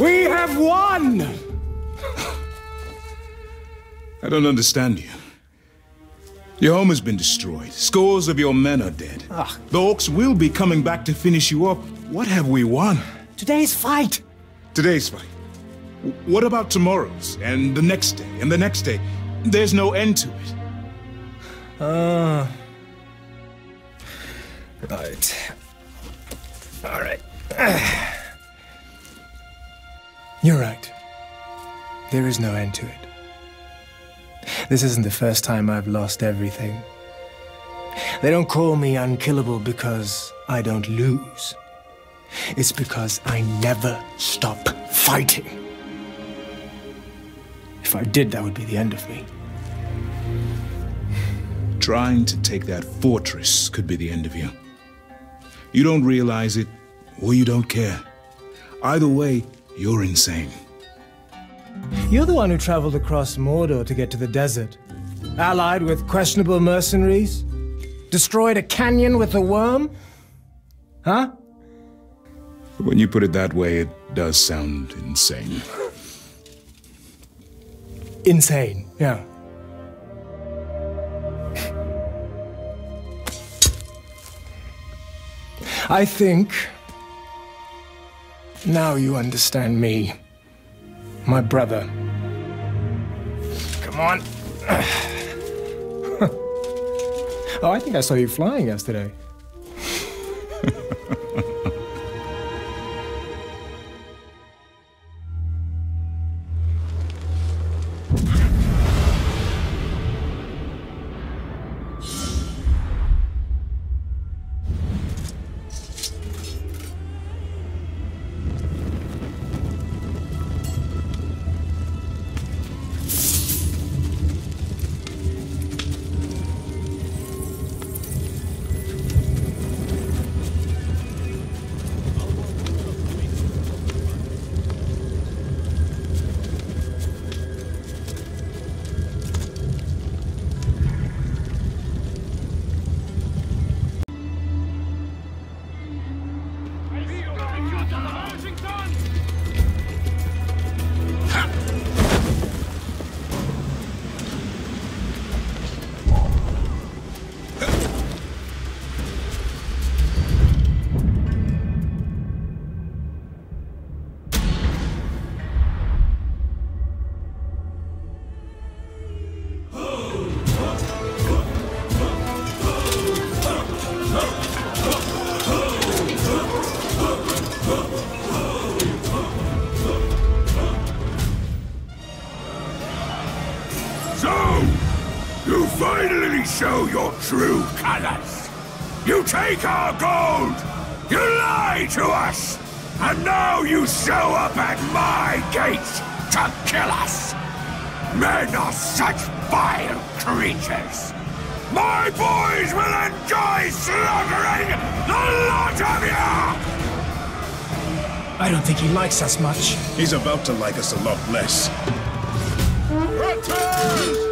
We have won! I don't understand you. Your home has been destroyed. Scores of your men are dead. Ugh. The orcs will be coming back to finish you up. What have we won? Today's fight! Today's fight? What about tomorrow's, and the next day, and the next day? There's no end to it. Uh... Right. All right. You're right. There is no end to it. This isn't the first time I've lost everything. They don't call me unkillable because I don't lose. It's because I never stop fighting. If I did, that would be the end of me. Trying to take that fortress could be the end of you. You don't realize it, or you don't care. Either way, you're insane. You're the one who traveled across Mordor to get to the desert. Allied with questionable mercenaries? Destroyed a canyon with a worm? Huh? When you put it that way, it does sound insane. Insane, yeah. I think now you understand me, my brother. Come on. Oh, I think I saw you flying yesterday. finally show your true colors. You take our gold, you lie to us, and now you show up at my gates to kill us. Men are such vile creatures. My boys will enjoy slaughtering the lot of you! I don't think he likes us much. He's about to like us a lot less. Return!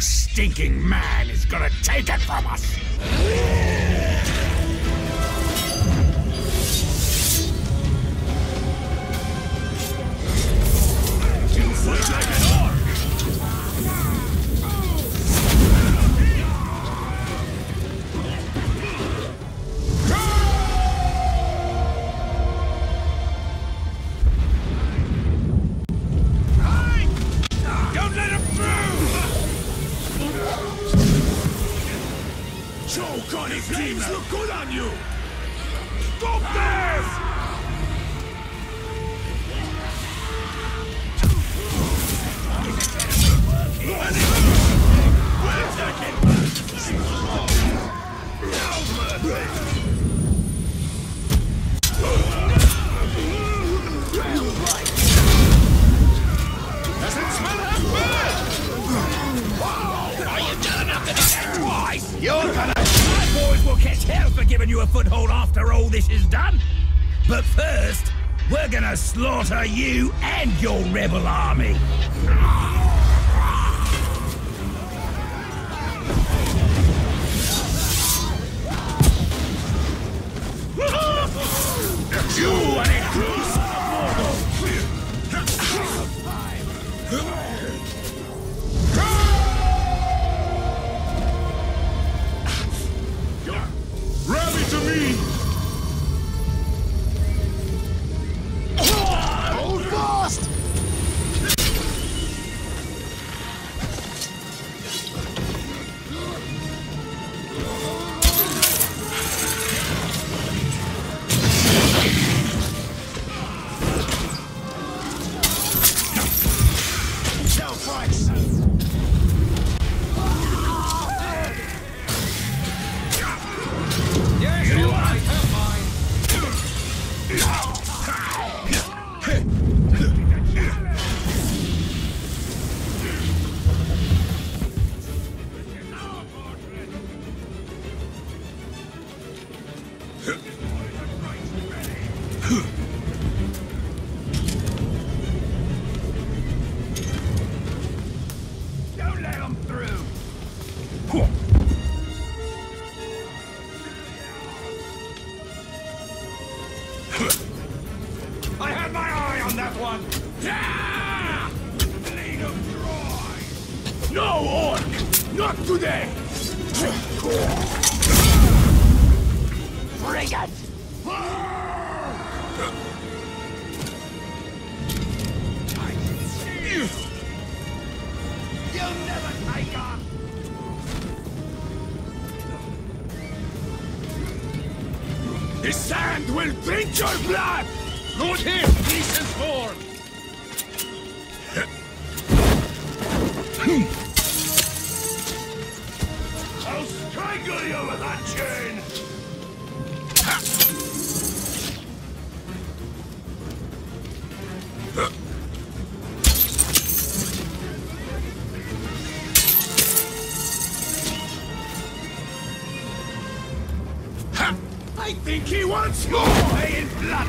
Stinking man is gonna take it from us! Slaughter you and your rebel army! You are a cruise! Rally to me! one. Yeah! Blade of Troy! No orc! Not today! Bring it! I can see you! You'll never take off! The sand will drink your blood! Lord here, peace is born! I'll strangle you with that chain! I think he wants more in blood!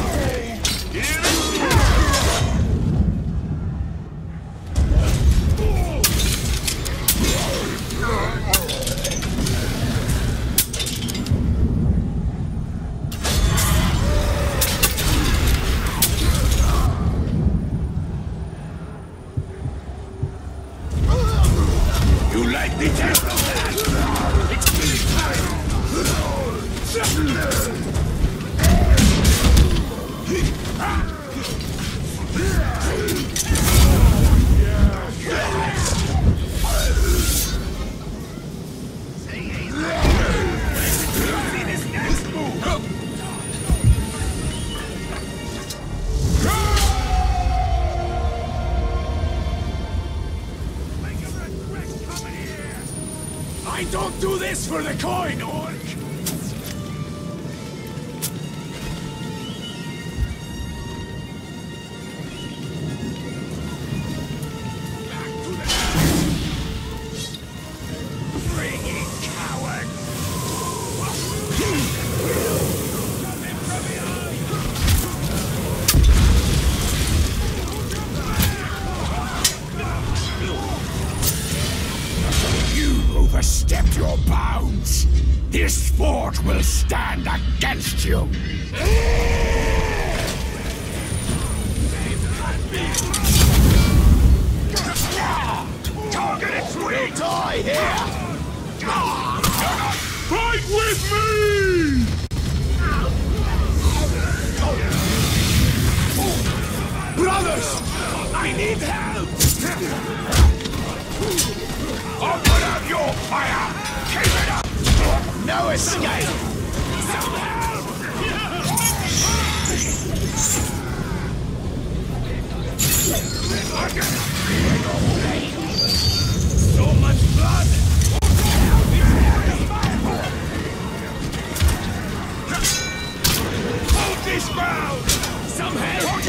Here it is! For the coin, orc! Back to the house! Bring it, coward! Coming from behind! You overstepped your bounds! This fort will stand against you! Targets will die here! Fight with me! Brothers! I need help! Open up your fire! Keep it up! No escape! So much blood! Hold this crowd! Some help!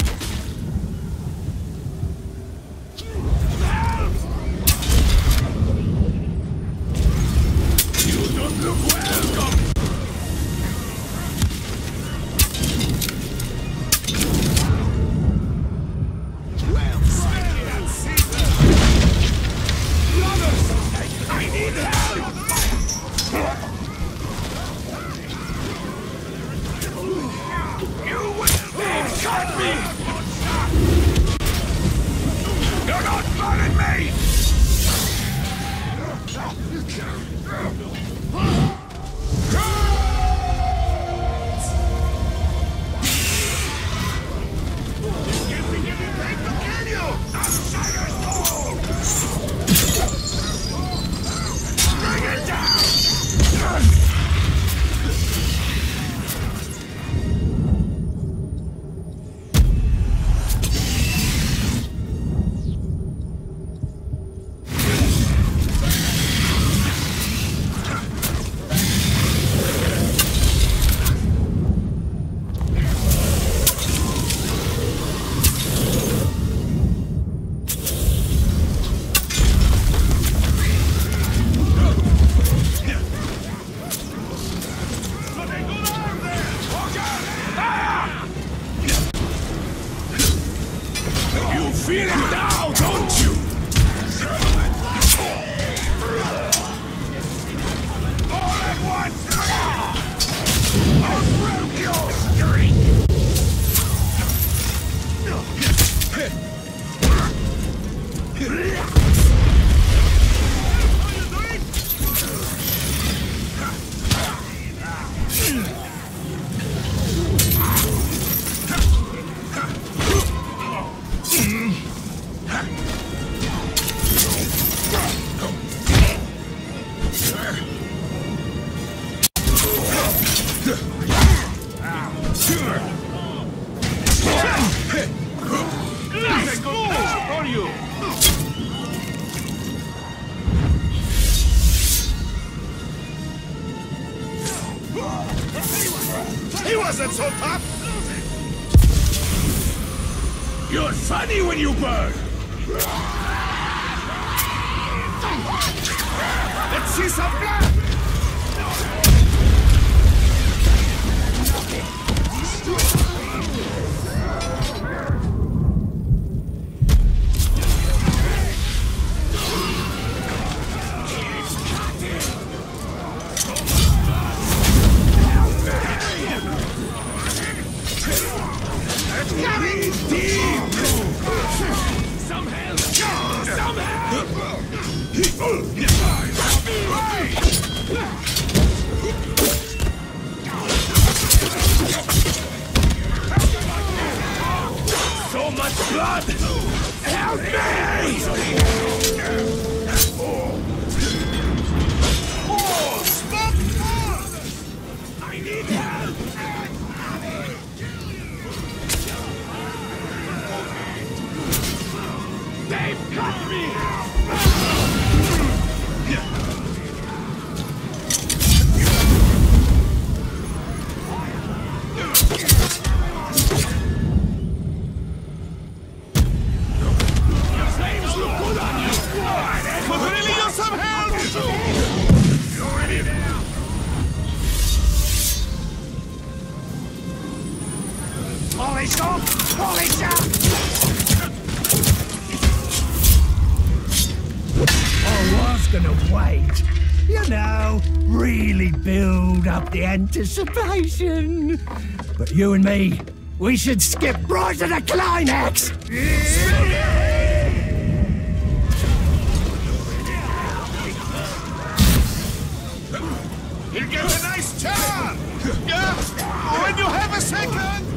He wasn't so tough! You're funny when you burn! Let's see some blood! Anticipation. But you and me, we should skip right to the climax! You get a nice job! Yeah. When you have a second!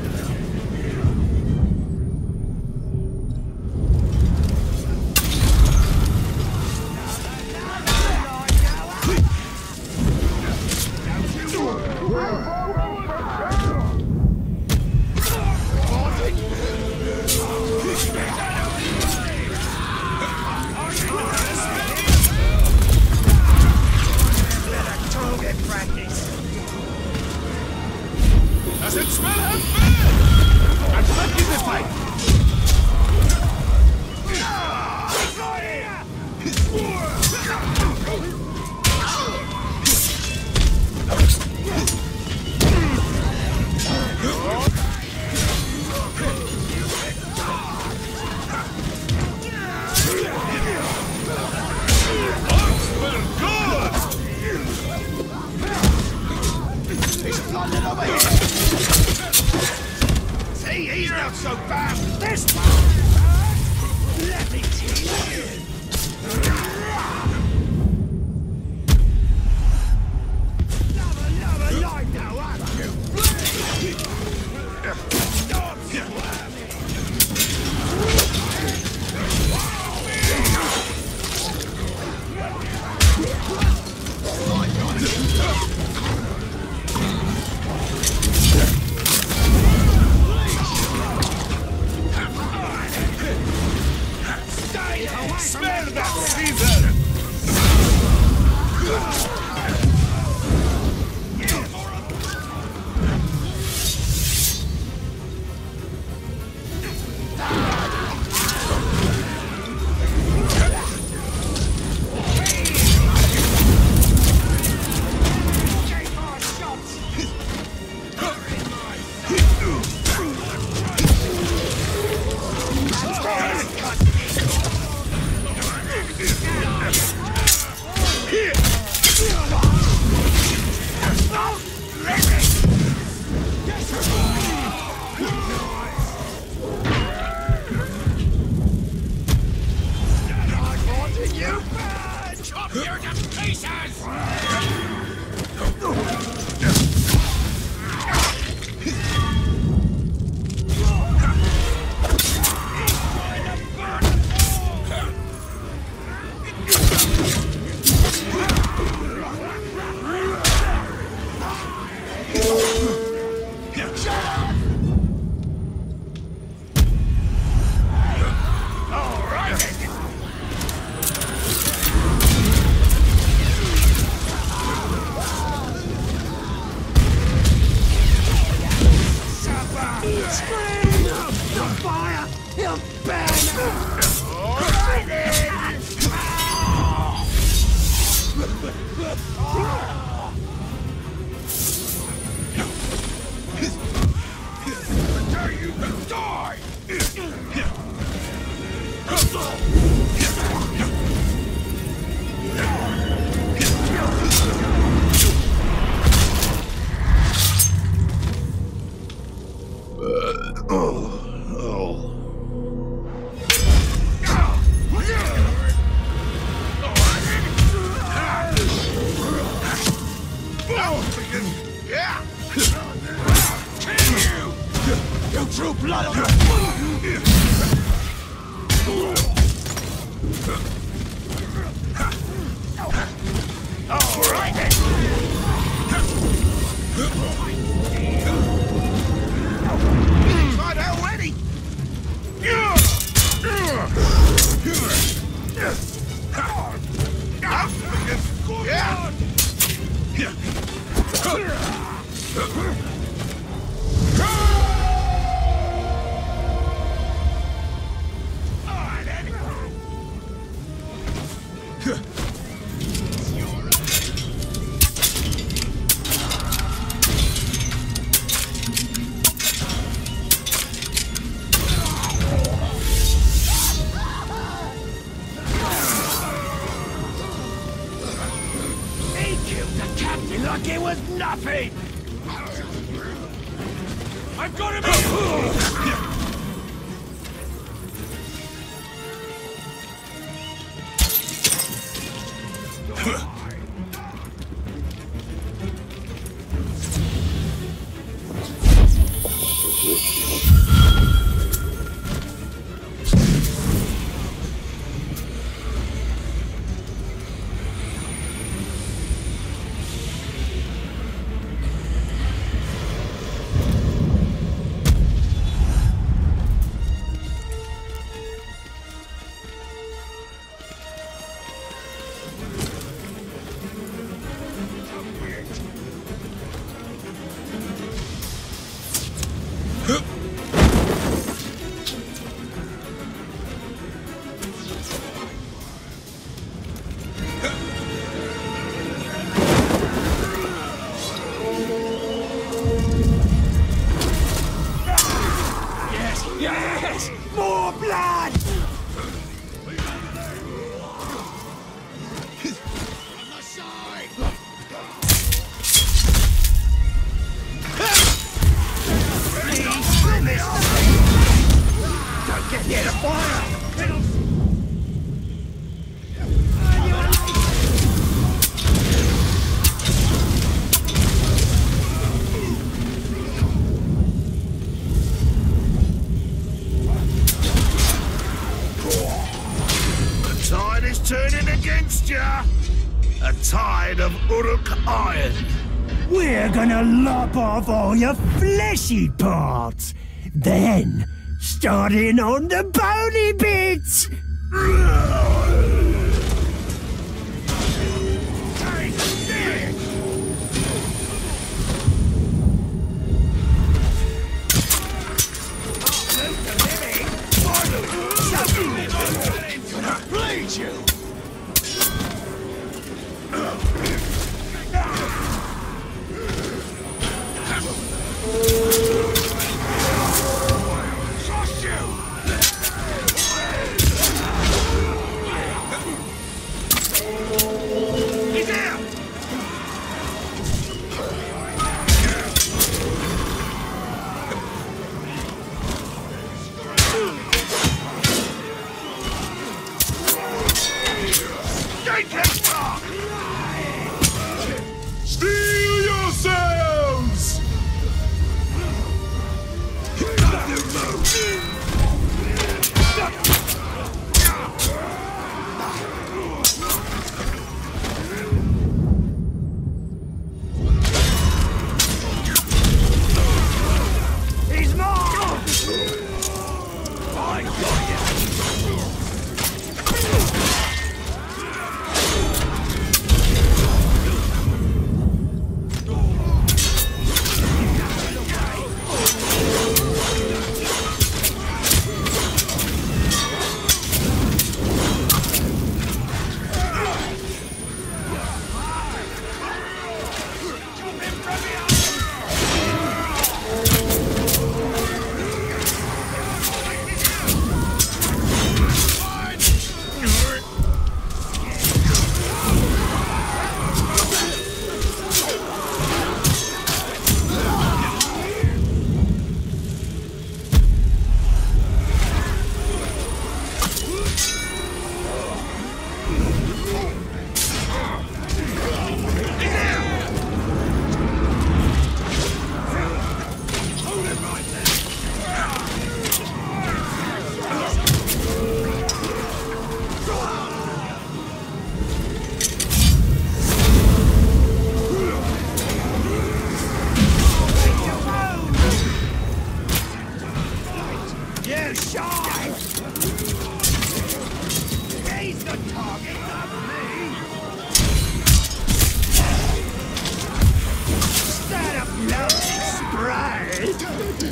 Smell that fever! Scream! The fire! He'll burn! Dare you to die! Of all your fleshy parts, then start in on the bony bits. Zosia!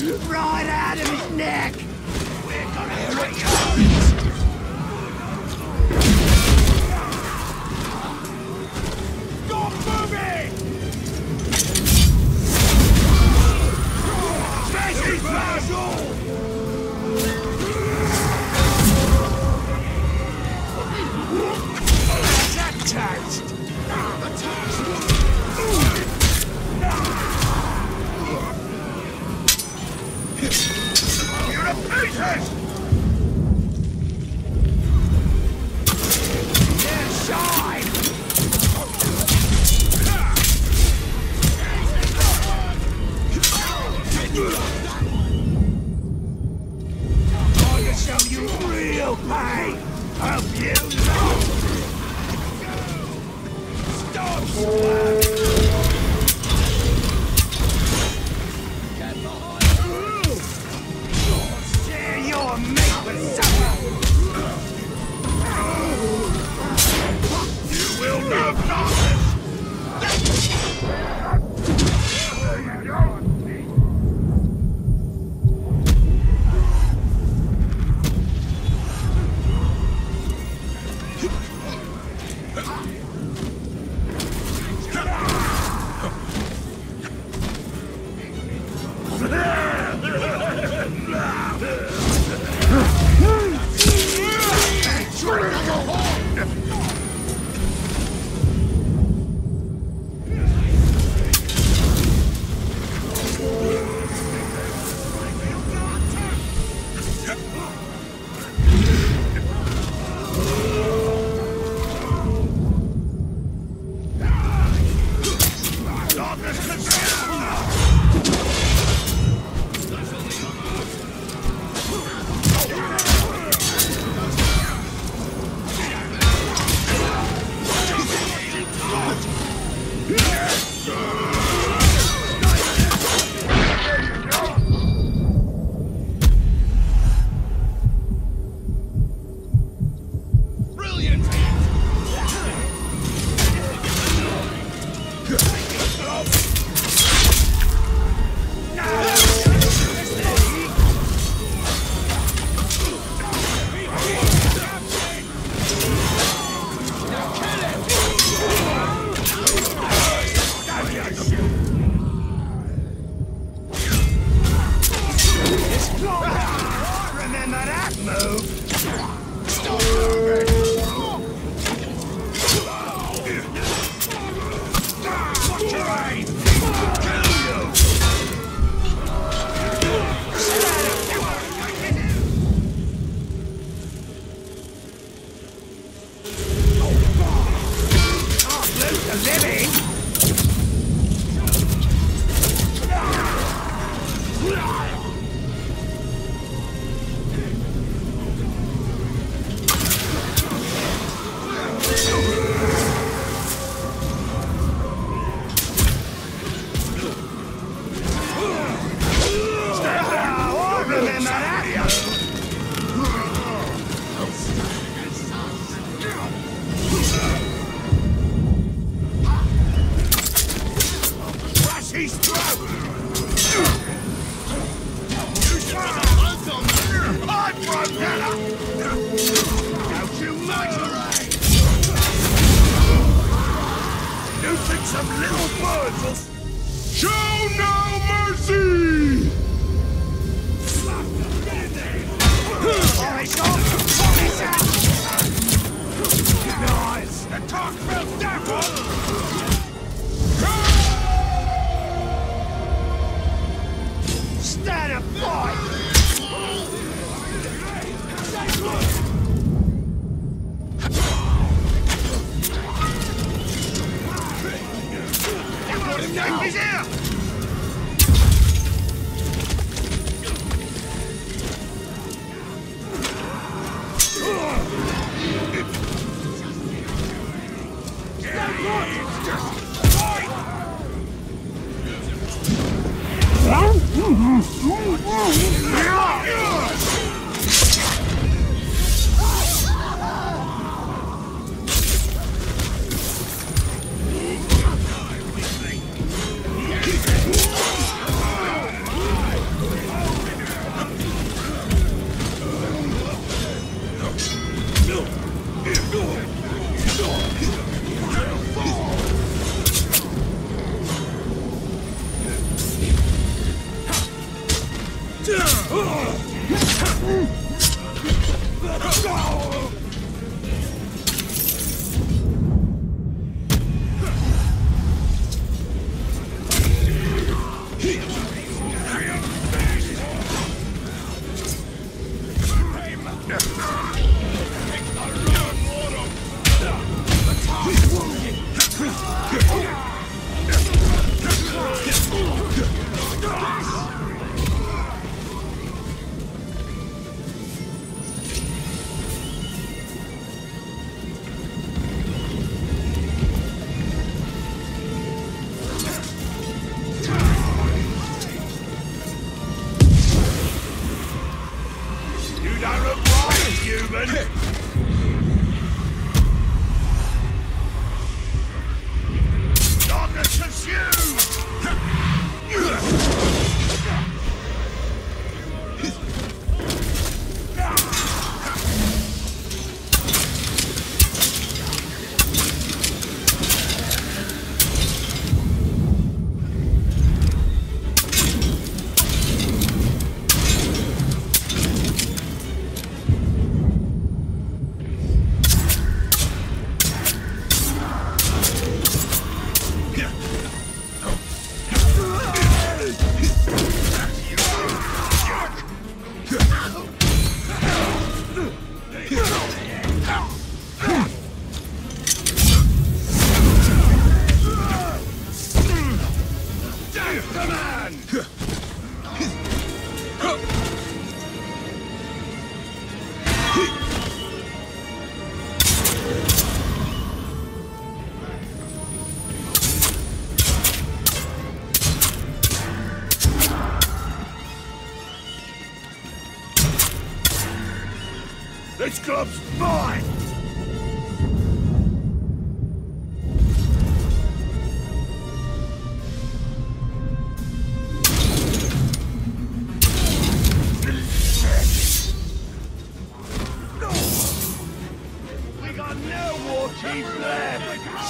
right out of his neck! We're gonna break it! Stop moving! Smash his marshal! Attached! You're a pieces! Inside! I can show you real pain! Hope you know! Share your mate with someone. You will know nothing.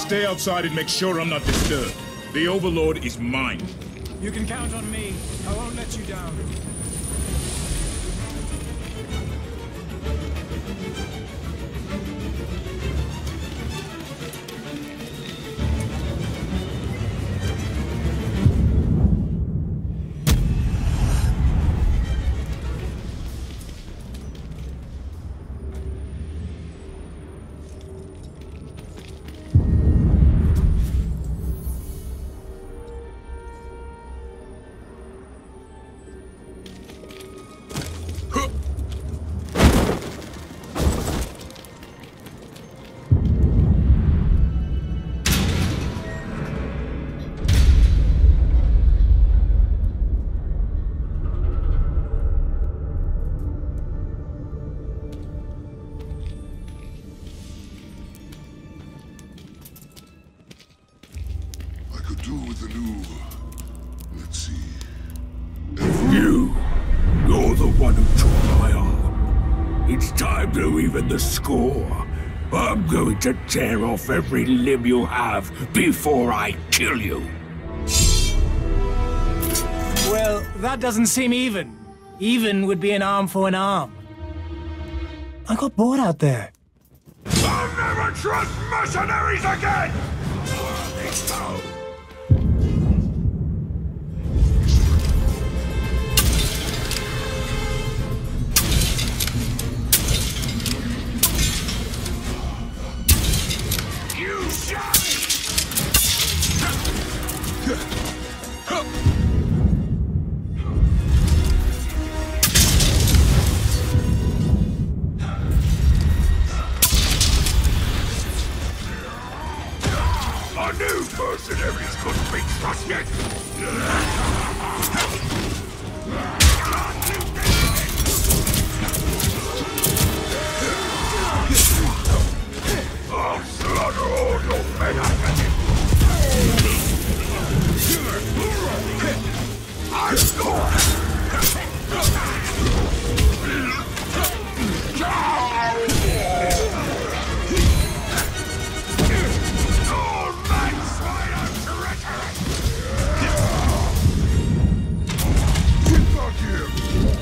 Stay outside and make sure I'm not disturbed. The Overlord is mine. You can count on me. I won't let you down. The score. I'm going to tear off every limb you have before I kill you. Well, that doesn't seem even. Even would be an arm for an arm. I got bored out there. I'll never trust mercenaries again! Fuck you!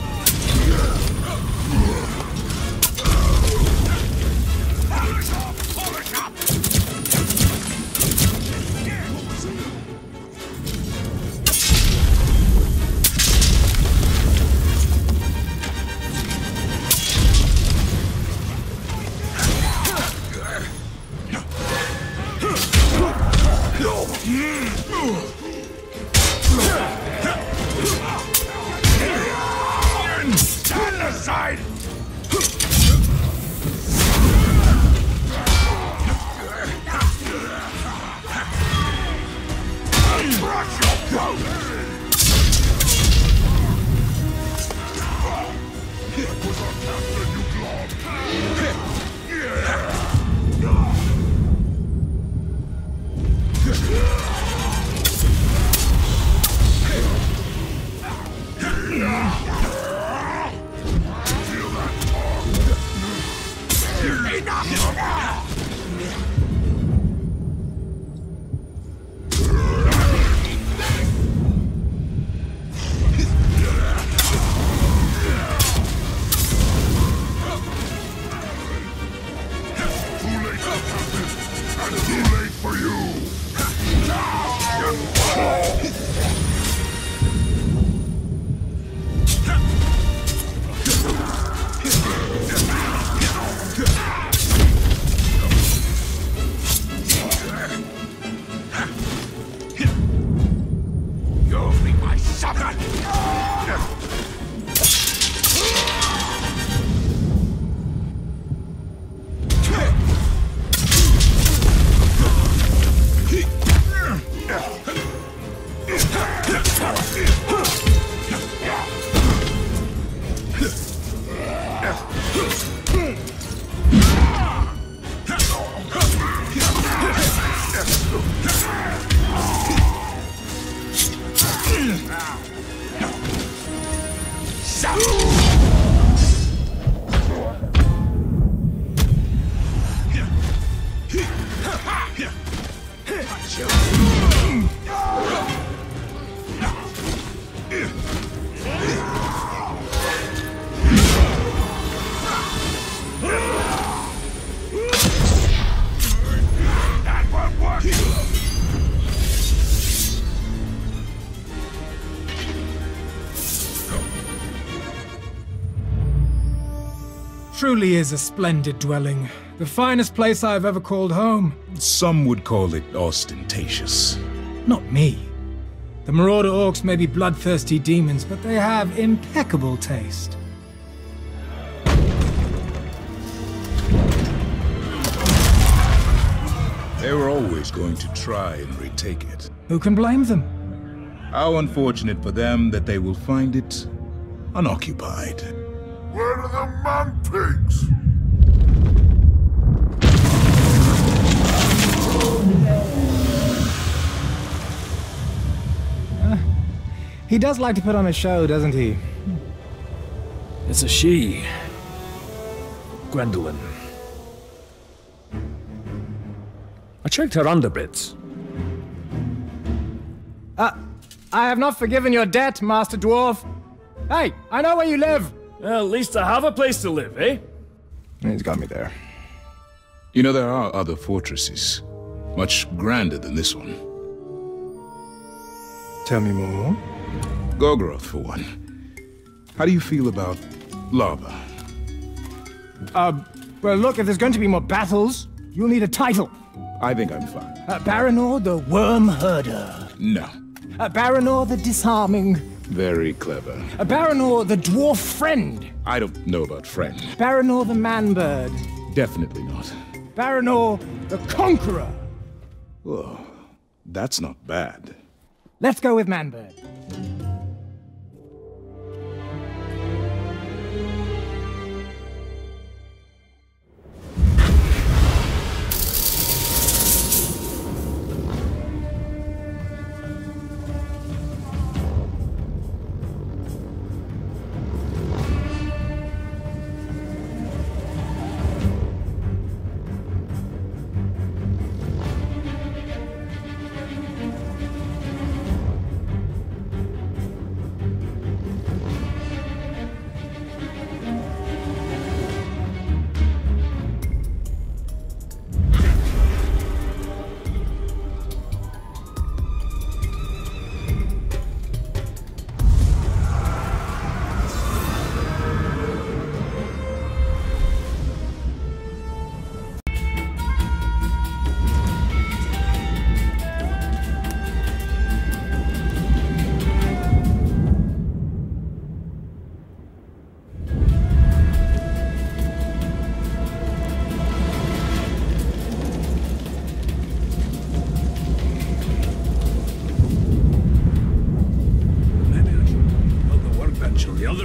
Truly is a splendid dwelling. The finest place I have ever called home. Some would call it ostentatious. Not me. The Marauder Orcs may be bloodthirsty demons, but they have impeccable taste. They were always going to try and retake it. Who can blame them? How unfortunate for them that they will find it unoccupied. Where are the man-pigs? Uh, he does like to put on a show, doesn't he? It's a she. Gwendolyn. I checked her underbits. Uh, I have not forgiven your debt, Master Dwarf. Hey, I know where you live! Well, at least I have a place to live, eh? He's got me there. You know, there are other fortresses, much grander than this one. Tell me more. Gorgoroth, for one. How do you feel about lava? Uh, well, look, if there's going to be more battles, you'll need a title. I think I'm fine. Uh, Baranor the Worm Herder. No. Uh, Baranor the Disarming. Very clever. A Baranor, the dwarf friend. I don't know about friend. Baranor, the man-bird. Definitely not. Baranor, the conqueror. Oh, that's not bad. Let's go with man-bird.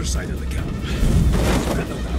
Side of the camp.